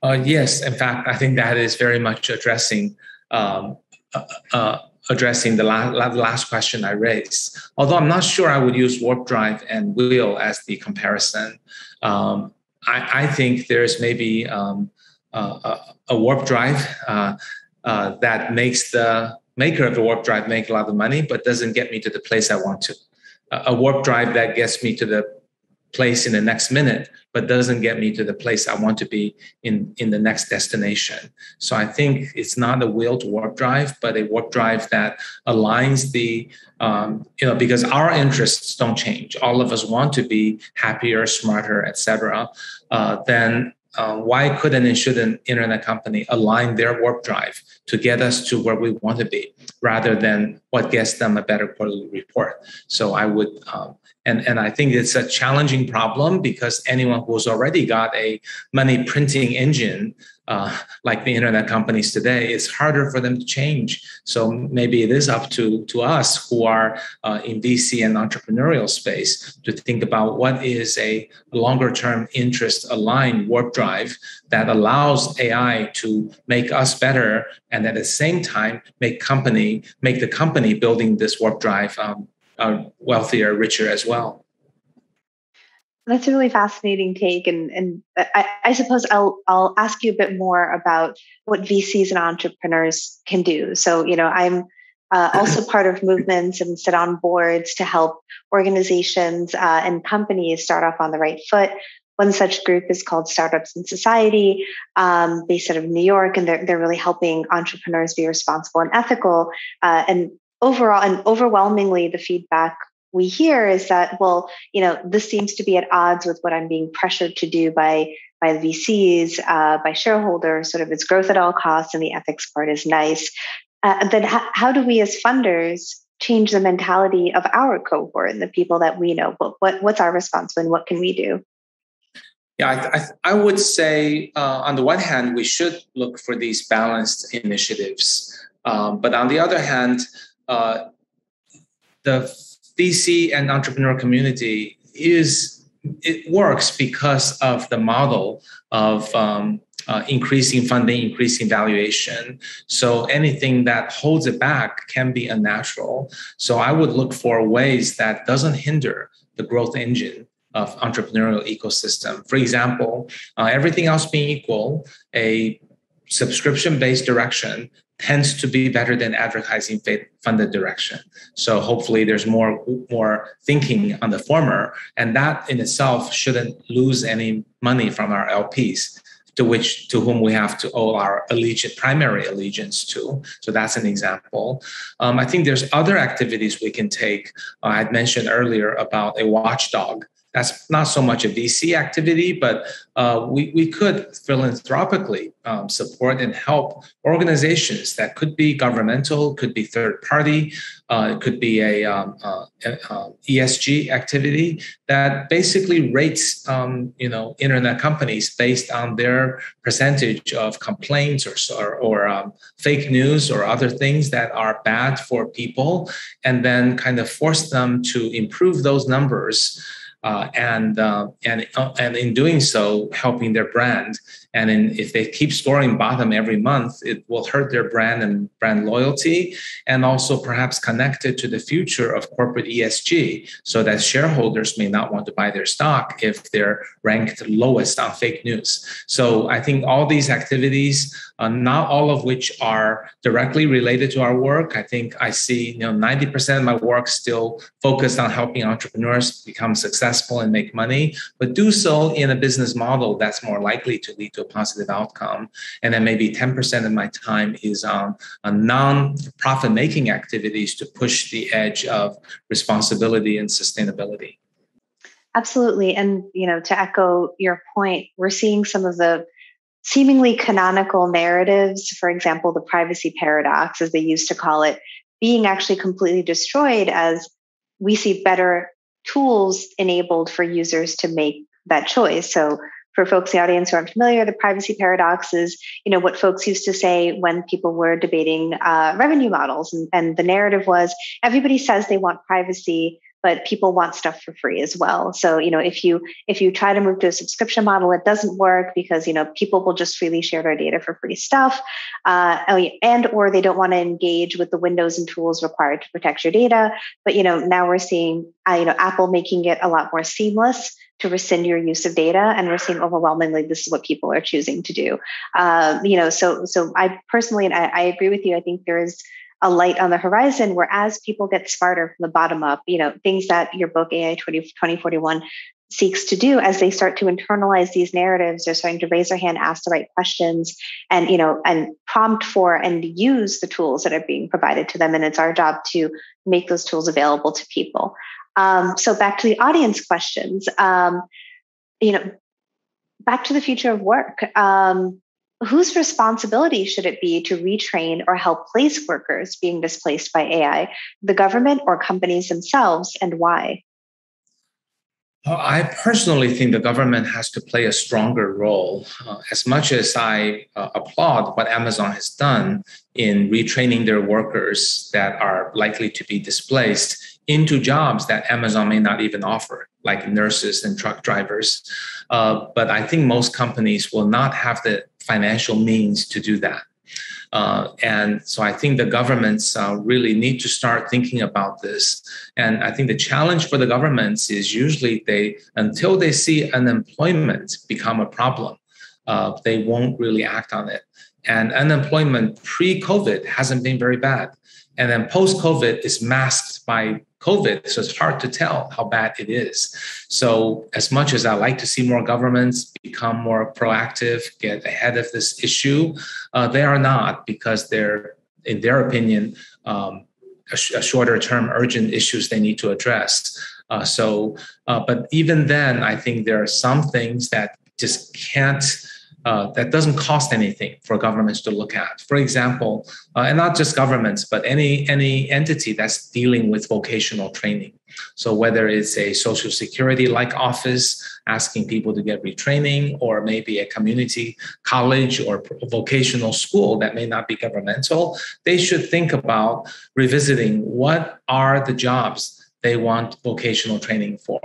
Uh, yes, in fact, I think that is very much addressing um, uh, uh, addressing the la- la- last question I raised. Although I'm not sure I would use warp drive and wheel as the comparison. Um, I, I think there's maybe... Um, Uh, a, a warp drive uh, uh, that makes the maker of the warp drive make a lot of money, but doesn't get me to the place I want to. Uh, a warp drive that gets me to the place in the next minute, but doesn't get me to the place I want to be in, in the next destination. So I think it's not a wheel to warp drive, but a warp drive that aligns the, um, you know, because our interests don't change. All of us want to be happier, smarter, et cetera, uh, then Uh, why couldn't and should an internet company align their warp drive to get us to where we want to be, rather than what gets them a better quarterly report? So I would, um, and, and I think it's a challenging problem, because anyone who's already got a money printing engine, uh, like the internet companies today, it's harder for them to change. So maybe it is up to, to us who are uh, in V C and entrepreneurial space to think about what is a longer-term interest-aligned warp drive that allows A I to make us better, and at the same time make company make the company building this warp drive um, uh, wealthier, richer as well. That's a really fascinating take, and and I, I suppose I'll I'll ask you a bit more about what V Cs and entrepreneurs can do. So, you know, I'm uh, also part of movements and sit on boards to help organizations uh, and companies start off on the right foot. One such group is called Startups in Society, um, based out of New York, and they're they're really helping entrepreneurs be responsible and ethical. Uh, and overall, and overwhelmingly, the feedback we hear is that, well, you know, this seems to be at odds with what I'm being pressured to do by by the V Cs, uh, by shareholders. Sort of, it's growth at all costs, and the ethics part is nice. Uh, then, how, how do we as funders change the mentality of our cohort and the people that we know? What, what what's our responsibility, and what can we do? Yeah, I, th- I would say uh, on the one hand, we should look for these balanced initiatives. Um, but on the other hand, uh, the V C and entrepreneur community is, it works because of the model of um, uh, increasing funding, increasing valuation. So anything that holds it back can be unnatural. So I would look for ways that doesn't hinder the growth engine of entrepreneurial ecosystem. For example, uh, everything else being equal, a subscription-based direction tends to be better than advertising-funded direction. So hopefully there's more, more thinking on the former, and that in itself shouldn't lose any money from our L Ps, to which to whom we have to owe our allegiance, primary allegiance to. So that's an example. Um, I think there's other activities we can take. Uh, I'd mentioned earlier about a watchdog. That's not so much a V C activity, but uh, we, we could philanthropically um, support and help organizations that could be governmental, could be third party, uh, it could be a um, uh, uh, E S G activity that basically rates um, you know, internet companies based on their percentage of complaints or, or, or um, fake news or other things that are bad for people, and then kind of force them to improve those numbers. Uh, and uh, and uh, and in doing so, helping their brand. And in, if they keep scoring bottom every month, it will hurt their brand and brand loyalty, and also perhaps connected to the future of corporate E S G, so that shareholders may not want to buy their stock if they're ranked lowest on fake news. So I think all these activities, uh, not all of which are directly related to our work. I think I see you know ninety percent of my work still focused on helping entrepreneurs become successful and make money, but do so in a business model that's more likely to lead to a positive outcome. And then maybe ten percent of my time is on, on non-profit making activities to push the edge of responsibility and sustainability. Absolutely. And, you know, to echo your point, we're seeing some of the seemingly canonical narratives, for example, the privacy paradox, as they used to call it, being actually completely destroyed as we see better tools enabled for users to make that choice. So for folks in the audience who aren't familiar, the privacy paradox is, you know, what folks used to say when people were debating uh, revenue models. And, and the narrative was, everybody says they want privacy, but people want stuff for free as well. So, you know, if you if you try to move to a subscription model, it doesn't work because, you know, people will just freely share their data for free stuff. Uh, and or they don't want to engage with the windows and tools required to protect your data. But, you know, now we're seeing, uh, you know, Apple making it a lot more seamless to rescind your use of data. And we're seeing overwhelmingly, this is what people are choosing to do. Uh, you know, so so I personally, and I, I agree with you, I think there is a light on the horizon, where as people get smarter from the bottom up, you know, things that your book, A I twenty forty-one, seeks to do, as they start to internalize these narratives, they're starting to raise their hand, ask the right questions, and, you know, and prompt for and use the tools that are being provided to them. And it's our job to make those tools available to people. Um, so back to the audience questions, um, you know, back to the future of work. Um, Whose responsibility should it be to retrain or help place workers being displaced by A I, the government or companies themselves, and why? Well, I personally think the government has to play a stronger role. Uh, as much as I uh, applaud what Amazon has done in retraining their workers that are likely to be displaced into jobs that Amazon may not even offer, like nurses and truck drivers. Uh, but I think most companies will not have the financial means to do that. Uh, and so I think the governments uh, really need to start thinking about this. And I think the challenge for the governments is usually they, until they see unemployment become a problem, uh, they won't really act on it. And unemployment pre-COVID hasn't been very bad. And then post-COVID is masked by COVID, so it's hard to tell how bad it is. So as much as I like to see more governments become more proactive, get ahead of this issue, uh, they are not, because they're, in their opinion, um, a, sh- a shorter term urgent issues they need to address. Uh, so, uh, but even then, I think there are some things that just can't Uh, that doesn't cost anything for governments to look at. For example, uh, and not just governments, but any, any entity that's dealing with vocational training. So whether it's a Social Security-like office asking people to get retraining, or maybe a community college or vocational school that may not be governmental, they should think about revisiting what are the jobs they want vocational training for.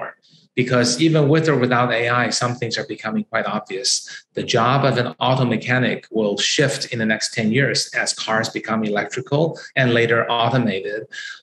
Because even with or without A I, some things are becoming quite obvious. The job of an auto mechanic will shift in the next ten years as cars become electrical and later automated.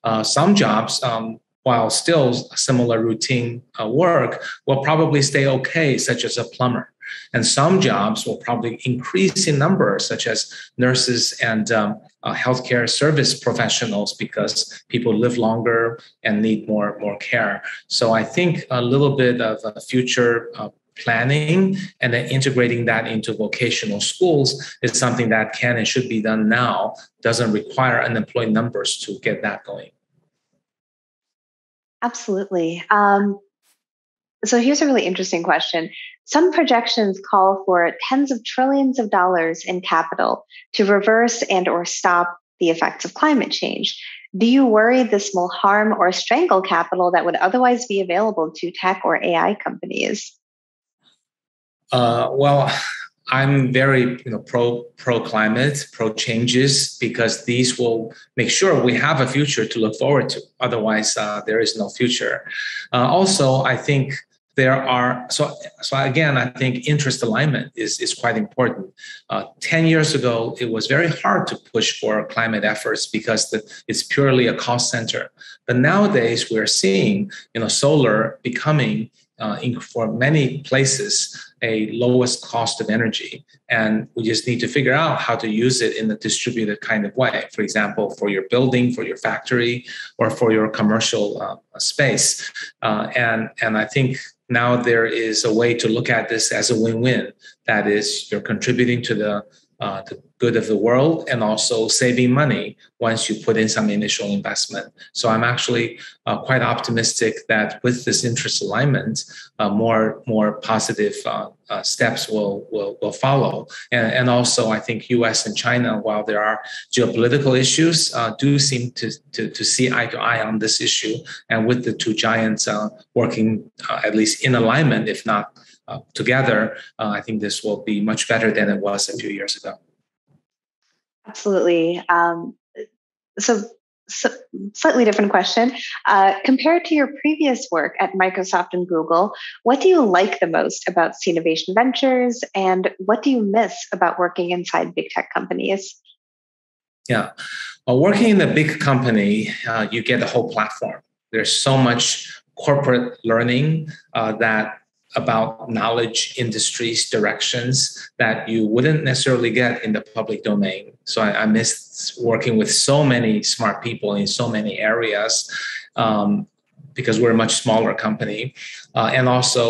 Uh, some jobs, um, while still similar routine uh, work will probably stay okay, such as a plumber. And some jobs will probably increase in number, such as nurses and um, uh, healthcare service professionals, because people live longer and need more, more care. So I think a little bit of a future uh, planning and then integrating that into vocational schools is something that can and should be done now. Doesn't require unemployed numbers to get that going. Absolutely. Um, so here's a really interesting question. Some projections call for tens of trillions of dollars in capital to reverse and or stop the effects of climate change. Do you worry this will harm or strangle capital that would otherwise be available to tech or A I companies? Uh, well, I'm very you know, pro, pro-climate, pro-changes, because these will make sure we have a future to look forward to. Otherwise, uh, there is no future. Uh, also, I think there are, so, so again, I think interest alignment is, is quite important. Uh, ten years ago, it was very hard to push for climate efforts because the, it's purely a cost center. But nowadays, we're seeing you know, solar becoming Uh, in, for many places, a lowest cost of energy. And we just need to figure out how to use it in a distributed kind of way. For example, for your building, for your factory, or for your commercial uh, space. Uh, and, and I think now there is a way to look at this as a win-win. That is, you're contributing to the, uh, the good of the world and also saving money once you put in some initial investment. So I'm actually uh, quite optimistic that with this interest alignment, uh, more more positive uh, uh, steps will, will will follow. And, and also, I think U S and China, while there are geopolitical issues, uh, do seem to, to, to see eye to eye on this issue. And with the two giants uh, working uh, at least in alignment, if not uh, together, uh, I think this will be much better than it was a few years ago. Absolutely. Um, so, so, slightly different question. Uh, compared to your previous work at Microsoft and Google, what do you like the most about Sinovation Ventures, and what do you miss about working inside big tech companies? Yeah, well, working in a big company, uh, you get the whole platform. There's so much corporate learning uh, that. about knowledge, industries, directions that you wouldn't necessarily get in the public domain. So I, I miss working with so many smart people in so many areas um, because we're a much smaller company. Uh, and also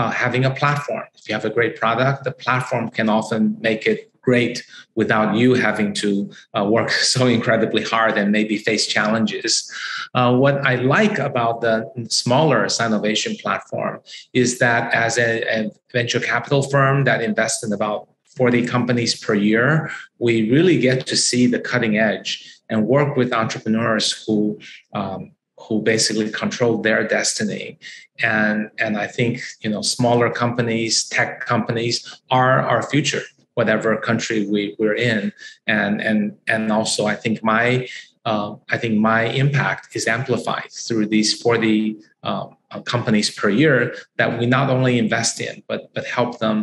uh, having a platform. If you have a great product, the platform can often make it great without you having to uh, work so incredibly hard and maybe face challenges. Uh, what I like about the smaller Sinovation platform is that as a, a venture capital firm that invests in about forty companies per year, we really get to see the cutting edge and work with entrepreneurs who um, who basically control their destiny. And, and I think you know smaller companies, tech companies are our future, whatever country we, we're in. And, and, and also I think my, uh, I think my impact is amplified through these forty um, companies per year that we not only invest in, but, but help them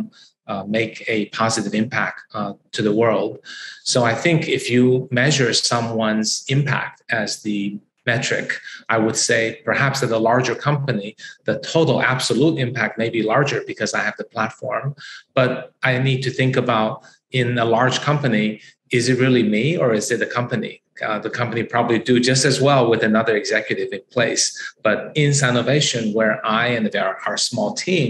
uh, make a positive impact uh, to the world. So I think if you measure someone's impact as the metric, I would say perhaps at a larger company, the total absolute impact may be larger because I have the platform. But I need to think about in a large company, is it really me or is it the company? Uh, the company probably do just as well with another executive in place. But in Sinovation, where I and our, our small team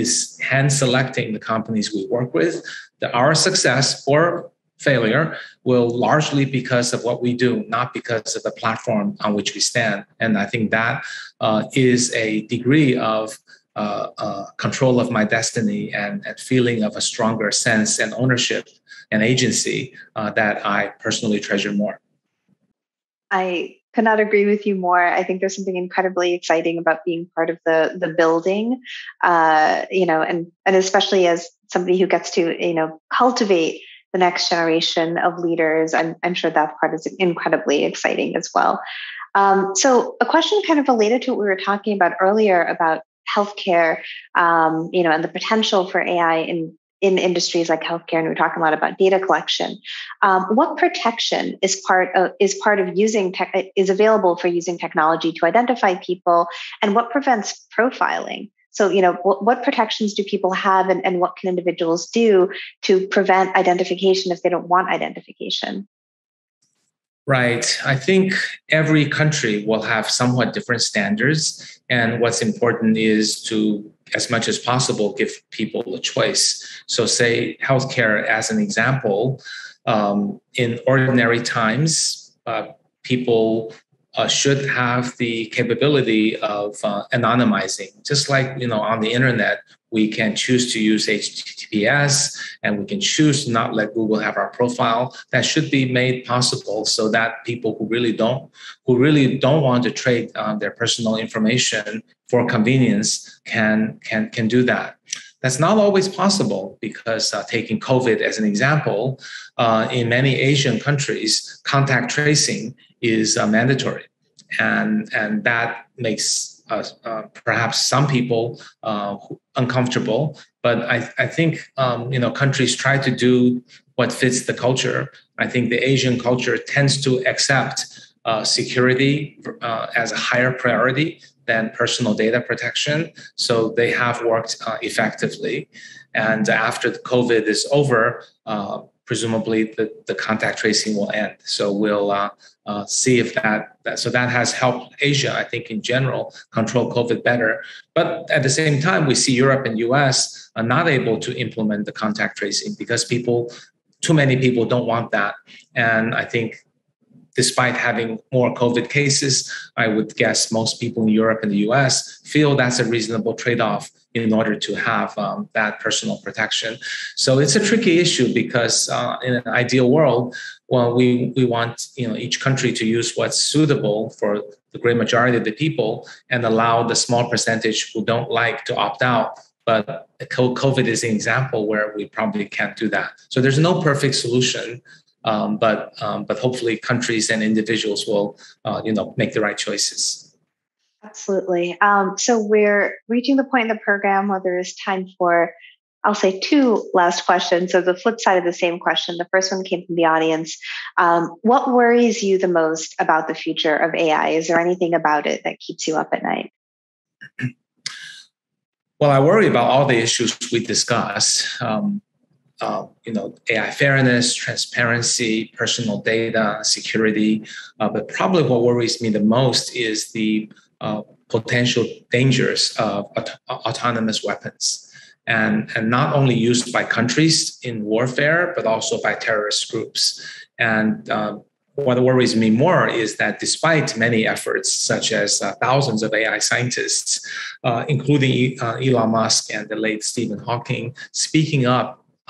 is hand selecting the companies we work with, the, our success or failure will largely because of what we do, not because of the platform on which we stand. And I think that uh, is a degree of uh, uh, control of my destiny and, and feeling of a stronger sense and ownership and agency uh, that I personally treasure more. I could not agree with you more. I think there's something incredibly exciting about being part of the the building, uh, you know, and and especially as somebody who gets to you know cultivate the next generation of leaders. I'm, I'm sure that part is incredibly exciting as well. Um, so a question kind of related to what we were talking about earlier about healthcare, um, you know, and the potential for A I in in industries like healthcare, and we're talking a lot about data collection. Um, what protection is part of is part of using tech is available for using technology to identify people, and what prevents profiling? So, you know, what, what protections do people have, and, and what can individuals do to prevent identification if they don't want identification? Right. I think every country will have somewhat different standards. And what's important is to, as much as possible, give people a choice. So say healthcare as an example, um, in ordinary times, uh, people uh, should have the capability of uh, anonymizing. Just like, you know, on the internet, we can choose to use H T T P S, and we can choose to not let Google have our profile. That should be made possible so that people who really don't, who really don't want to trade uh, their personal information for convenience can can can do that. That's not always possible because uh, taking COVID as an example, uh, in many Asian countries, contact tracing is uh, mandatory, and and that makes Uh, uh, perhaps some people uh, uncomfortable, but I, I think um, you know countries try to do what fits the culture. I think the Asian culture tends to accept uh, security uh, as a higher priority than personal data protection, so they have worked uh, effectively. And after the COVID is over, uh, presumably the, the contact tracing will end. So we'll uh, uh, see if that, that, so that has helped Asia, I think, in general, control COVID better. But at the same time, we see Europe and U S are not able to implement the contact tracing because people, too many people don't want that. And I think despite having more COVID cases, I would guess most people in Europe and the U S feel that's a reasonable trade-off in order to have um, that personal protection. So it's a tricky issue because uh, in an ideal world, well, we, we want you know each country to use what's suitable for the great majority of the people and allow the small percentage who don't like to opt out. But COVID is an example where we probably can't do that. So there's no perfect solution, um, but um, but hopefully countries and individuals will uh, you know make the right choices. Absolutely. Um, so we're reaching the point in the program where there is time for, I'll say, two last questions. So the flip side of the same question. The first one came from the audience. Um, what worries you the most about the future of A I? Is there anything about it that keeps you up at night? Well, I worry about all the issues we discuss. Um, Uh, you know, A I fairness, transparency, personal data, security. Uh, but probably what worries me the most is the uh, potential dangers of aut- autonomous weapons, and, and not only used by countries in warfare, but also by terrorist groups. And uh, what worries me more is that despite many efforts, such as uh, thousands of A I scientists, uh, including uh, Elon Musk and the late Stephen Hawking, speaking up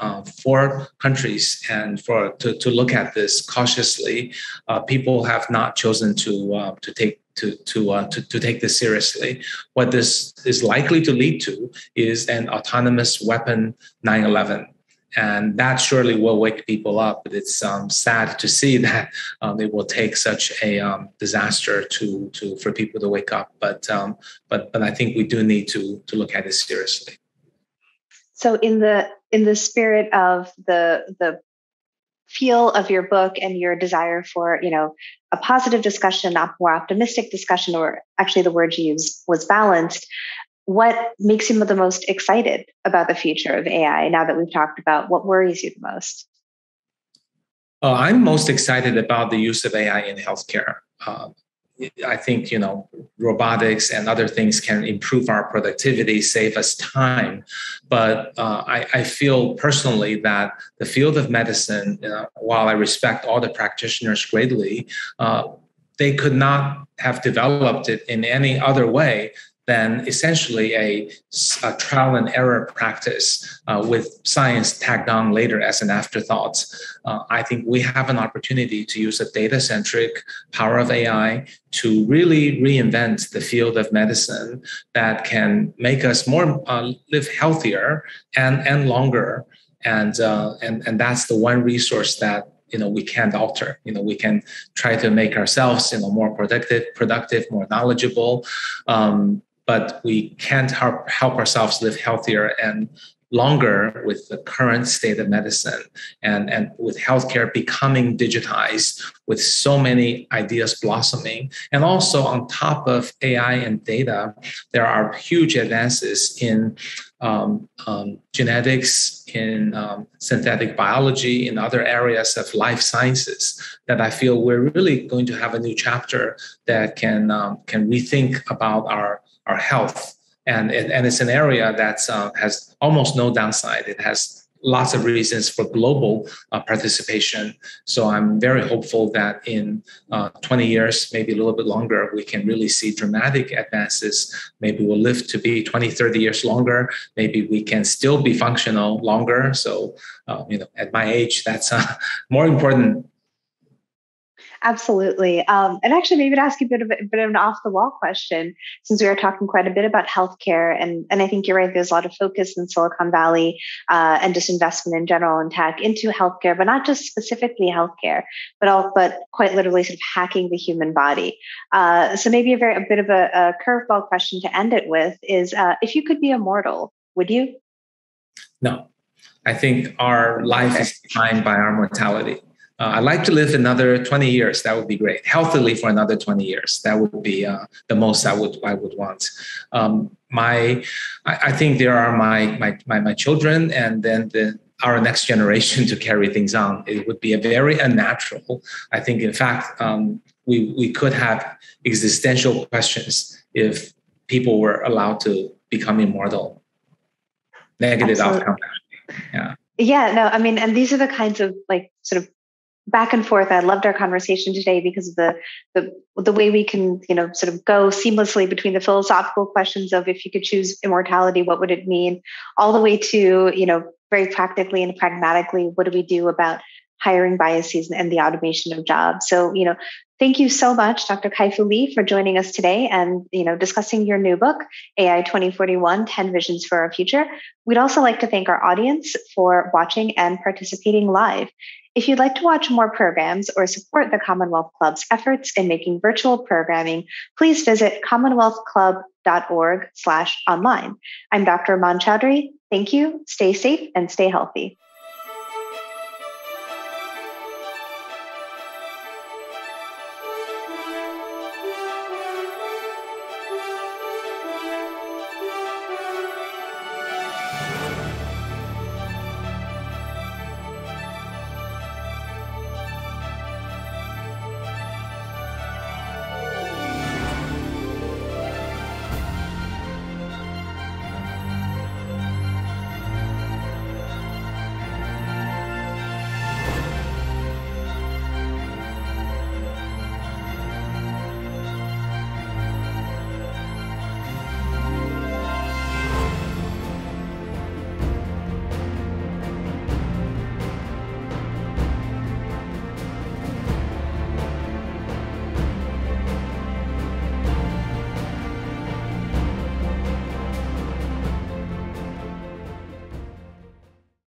Uh, for countries and for to, to look at this cautiously, uh, people have not chosen to uh, to take to to, uh, to to take this seriously. What this is likely to lead to is an autonomous weapon nine eleven, and that surely will wake people up. But it's um, sad to see that um, it will take such a um, disaster to to for people to wake up. But um, but but I think we do need to to look at this seriously. So in the in the spirit of the the feel of your book and your desire for, you know, a positive discussion, a more optimistic discussion, or actually the word you used was balanced, what makes you the most excited about the future of A I now that we've talked about what worries you the most? Uh, I'm most excited about the use of A I in healthcare. Um, I think, you know, robotics and other things can improve our productivity, save us time. But uh, I, I feel personally that the field of medicine, uh, while I respect all the practitioners greatly, uh, they could not have developed it in any other way than essentially a, a trial and error practice uh, with science tagged on later as an afterthought. Uh, I think we have an opportunity to use a data-centric power of A I to really reinvent the field of medicine that can make us more uh, live healthier and, and longer. And, uh, and, and that's the one resource that you know, we can't alter. You know, we can try to make ourselves, you know, more productive, productive, more knowledgeable. Um, But we can't help, help ourselves live healthier and longer with the current state of medicine and, and with healthcare becoming digitized, with so many ideas blossoming. And also on top of A I and data, there are huge advances in um, um, genetics, in um, synthetic biology, in other areas of life sciences that I feel we're really going to have a new chapter that can, um, can rethink about our, our health. And, it, and it's an area that uh, has almost no downside. It has lots of reasons for global uh, participation. So I'm very hopeful that in uh, twenty years, maybe a little bit longer, we can really see dramatic advances. Maybe we'll live to be twenty, thirty years longer. Maybe we can still be functional longer. So, uh, you know, at my age, that's uh, more important. Absolutely. Um, and actually, maybe to ask you a bit of, a bit of an off-the-wall question, since we were talking quite a bit about healthcare, and, and I think you're right, there's a lot of focus in Silicon Valley uh, and just investment in general in tech into healthcare, but not just specifically healthcare, but all, but quite literally sort of hacking the human body. Uh, so maybe a, very, a bit of a, a curveball question to end it with is, uh, if you could be immortal, would you? No. I think our life okay. is defined by our mortality. Uh, I'd like to live another twenty years. That would be great. Healthily for another twenty years. That would be uh, the most I would I would want. Um, my, I, I think there are my my my, my children, and then the, our next generation to carry things on. It would be a very unnatural. I think, in fact, um, we we could have existential questions if people were allowed to become immortal. Negative Absolutely. Outcome. Yeah. Yeah. No. I mean, and these are the kinds of like sort of. Back and forth. I loved our conversation today because of the, the the way we can, you know, sort of go seamlessly between the philosophical questions of if you could choose immortality, what would it mean, all the way to, you know, very practically and pragmatically, what do we do about hiring biases and the automation of jobs. So, you know, thank you so much, Doctor Kai-Fu Lee, for joining us today and, you know, discussing your new book, A I twenty forty-one, ten Visions for Our Future. We'd also like to thank our audience for watching and participating live. If you'd like to watch more programs or support the Commonwealth Club's efforts in making virtual programming, please visit commonwealth club dot org slash online. I'm Doctor Rumman Chowdhury. Thank you. Stay safe and stay healthy.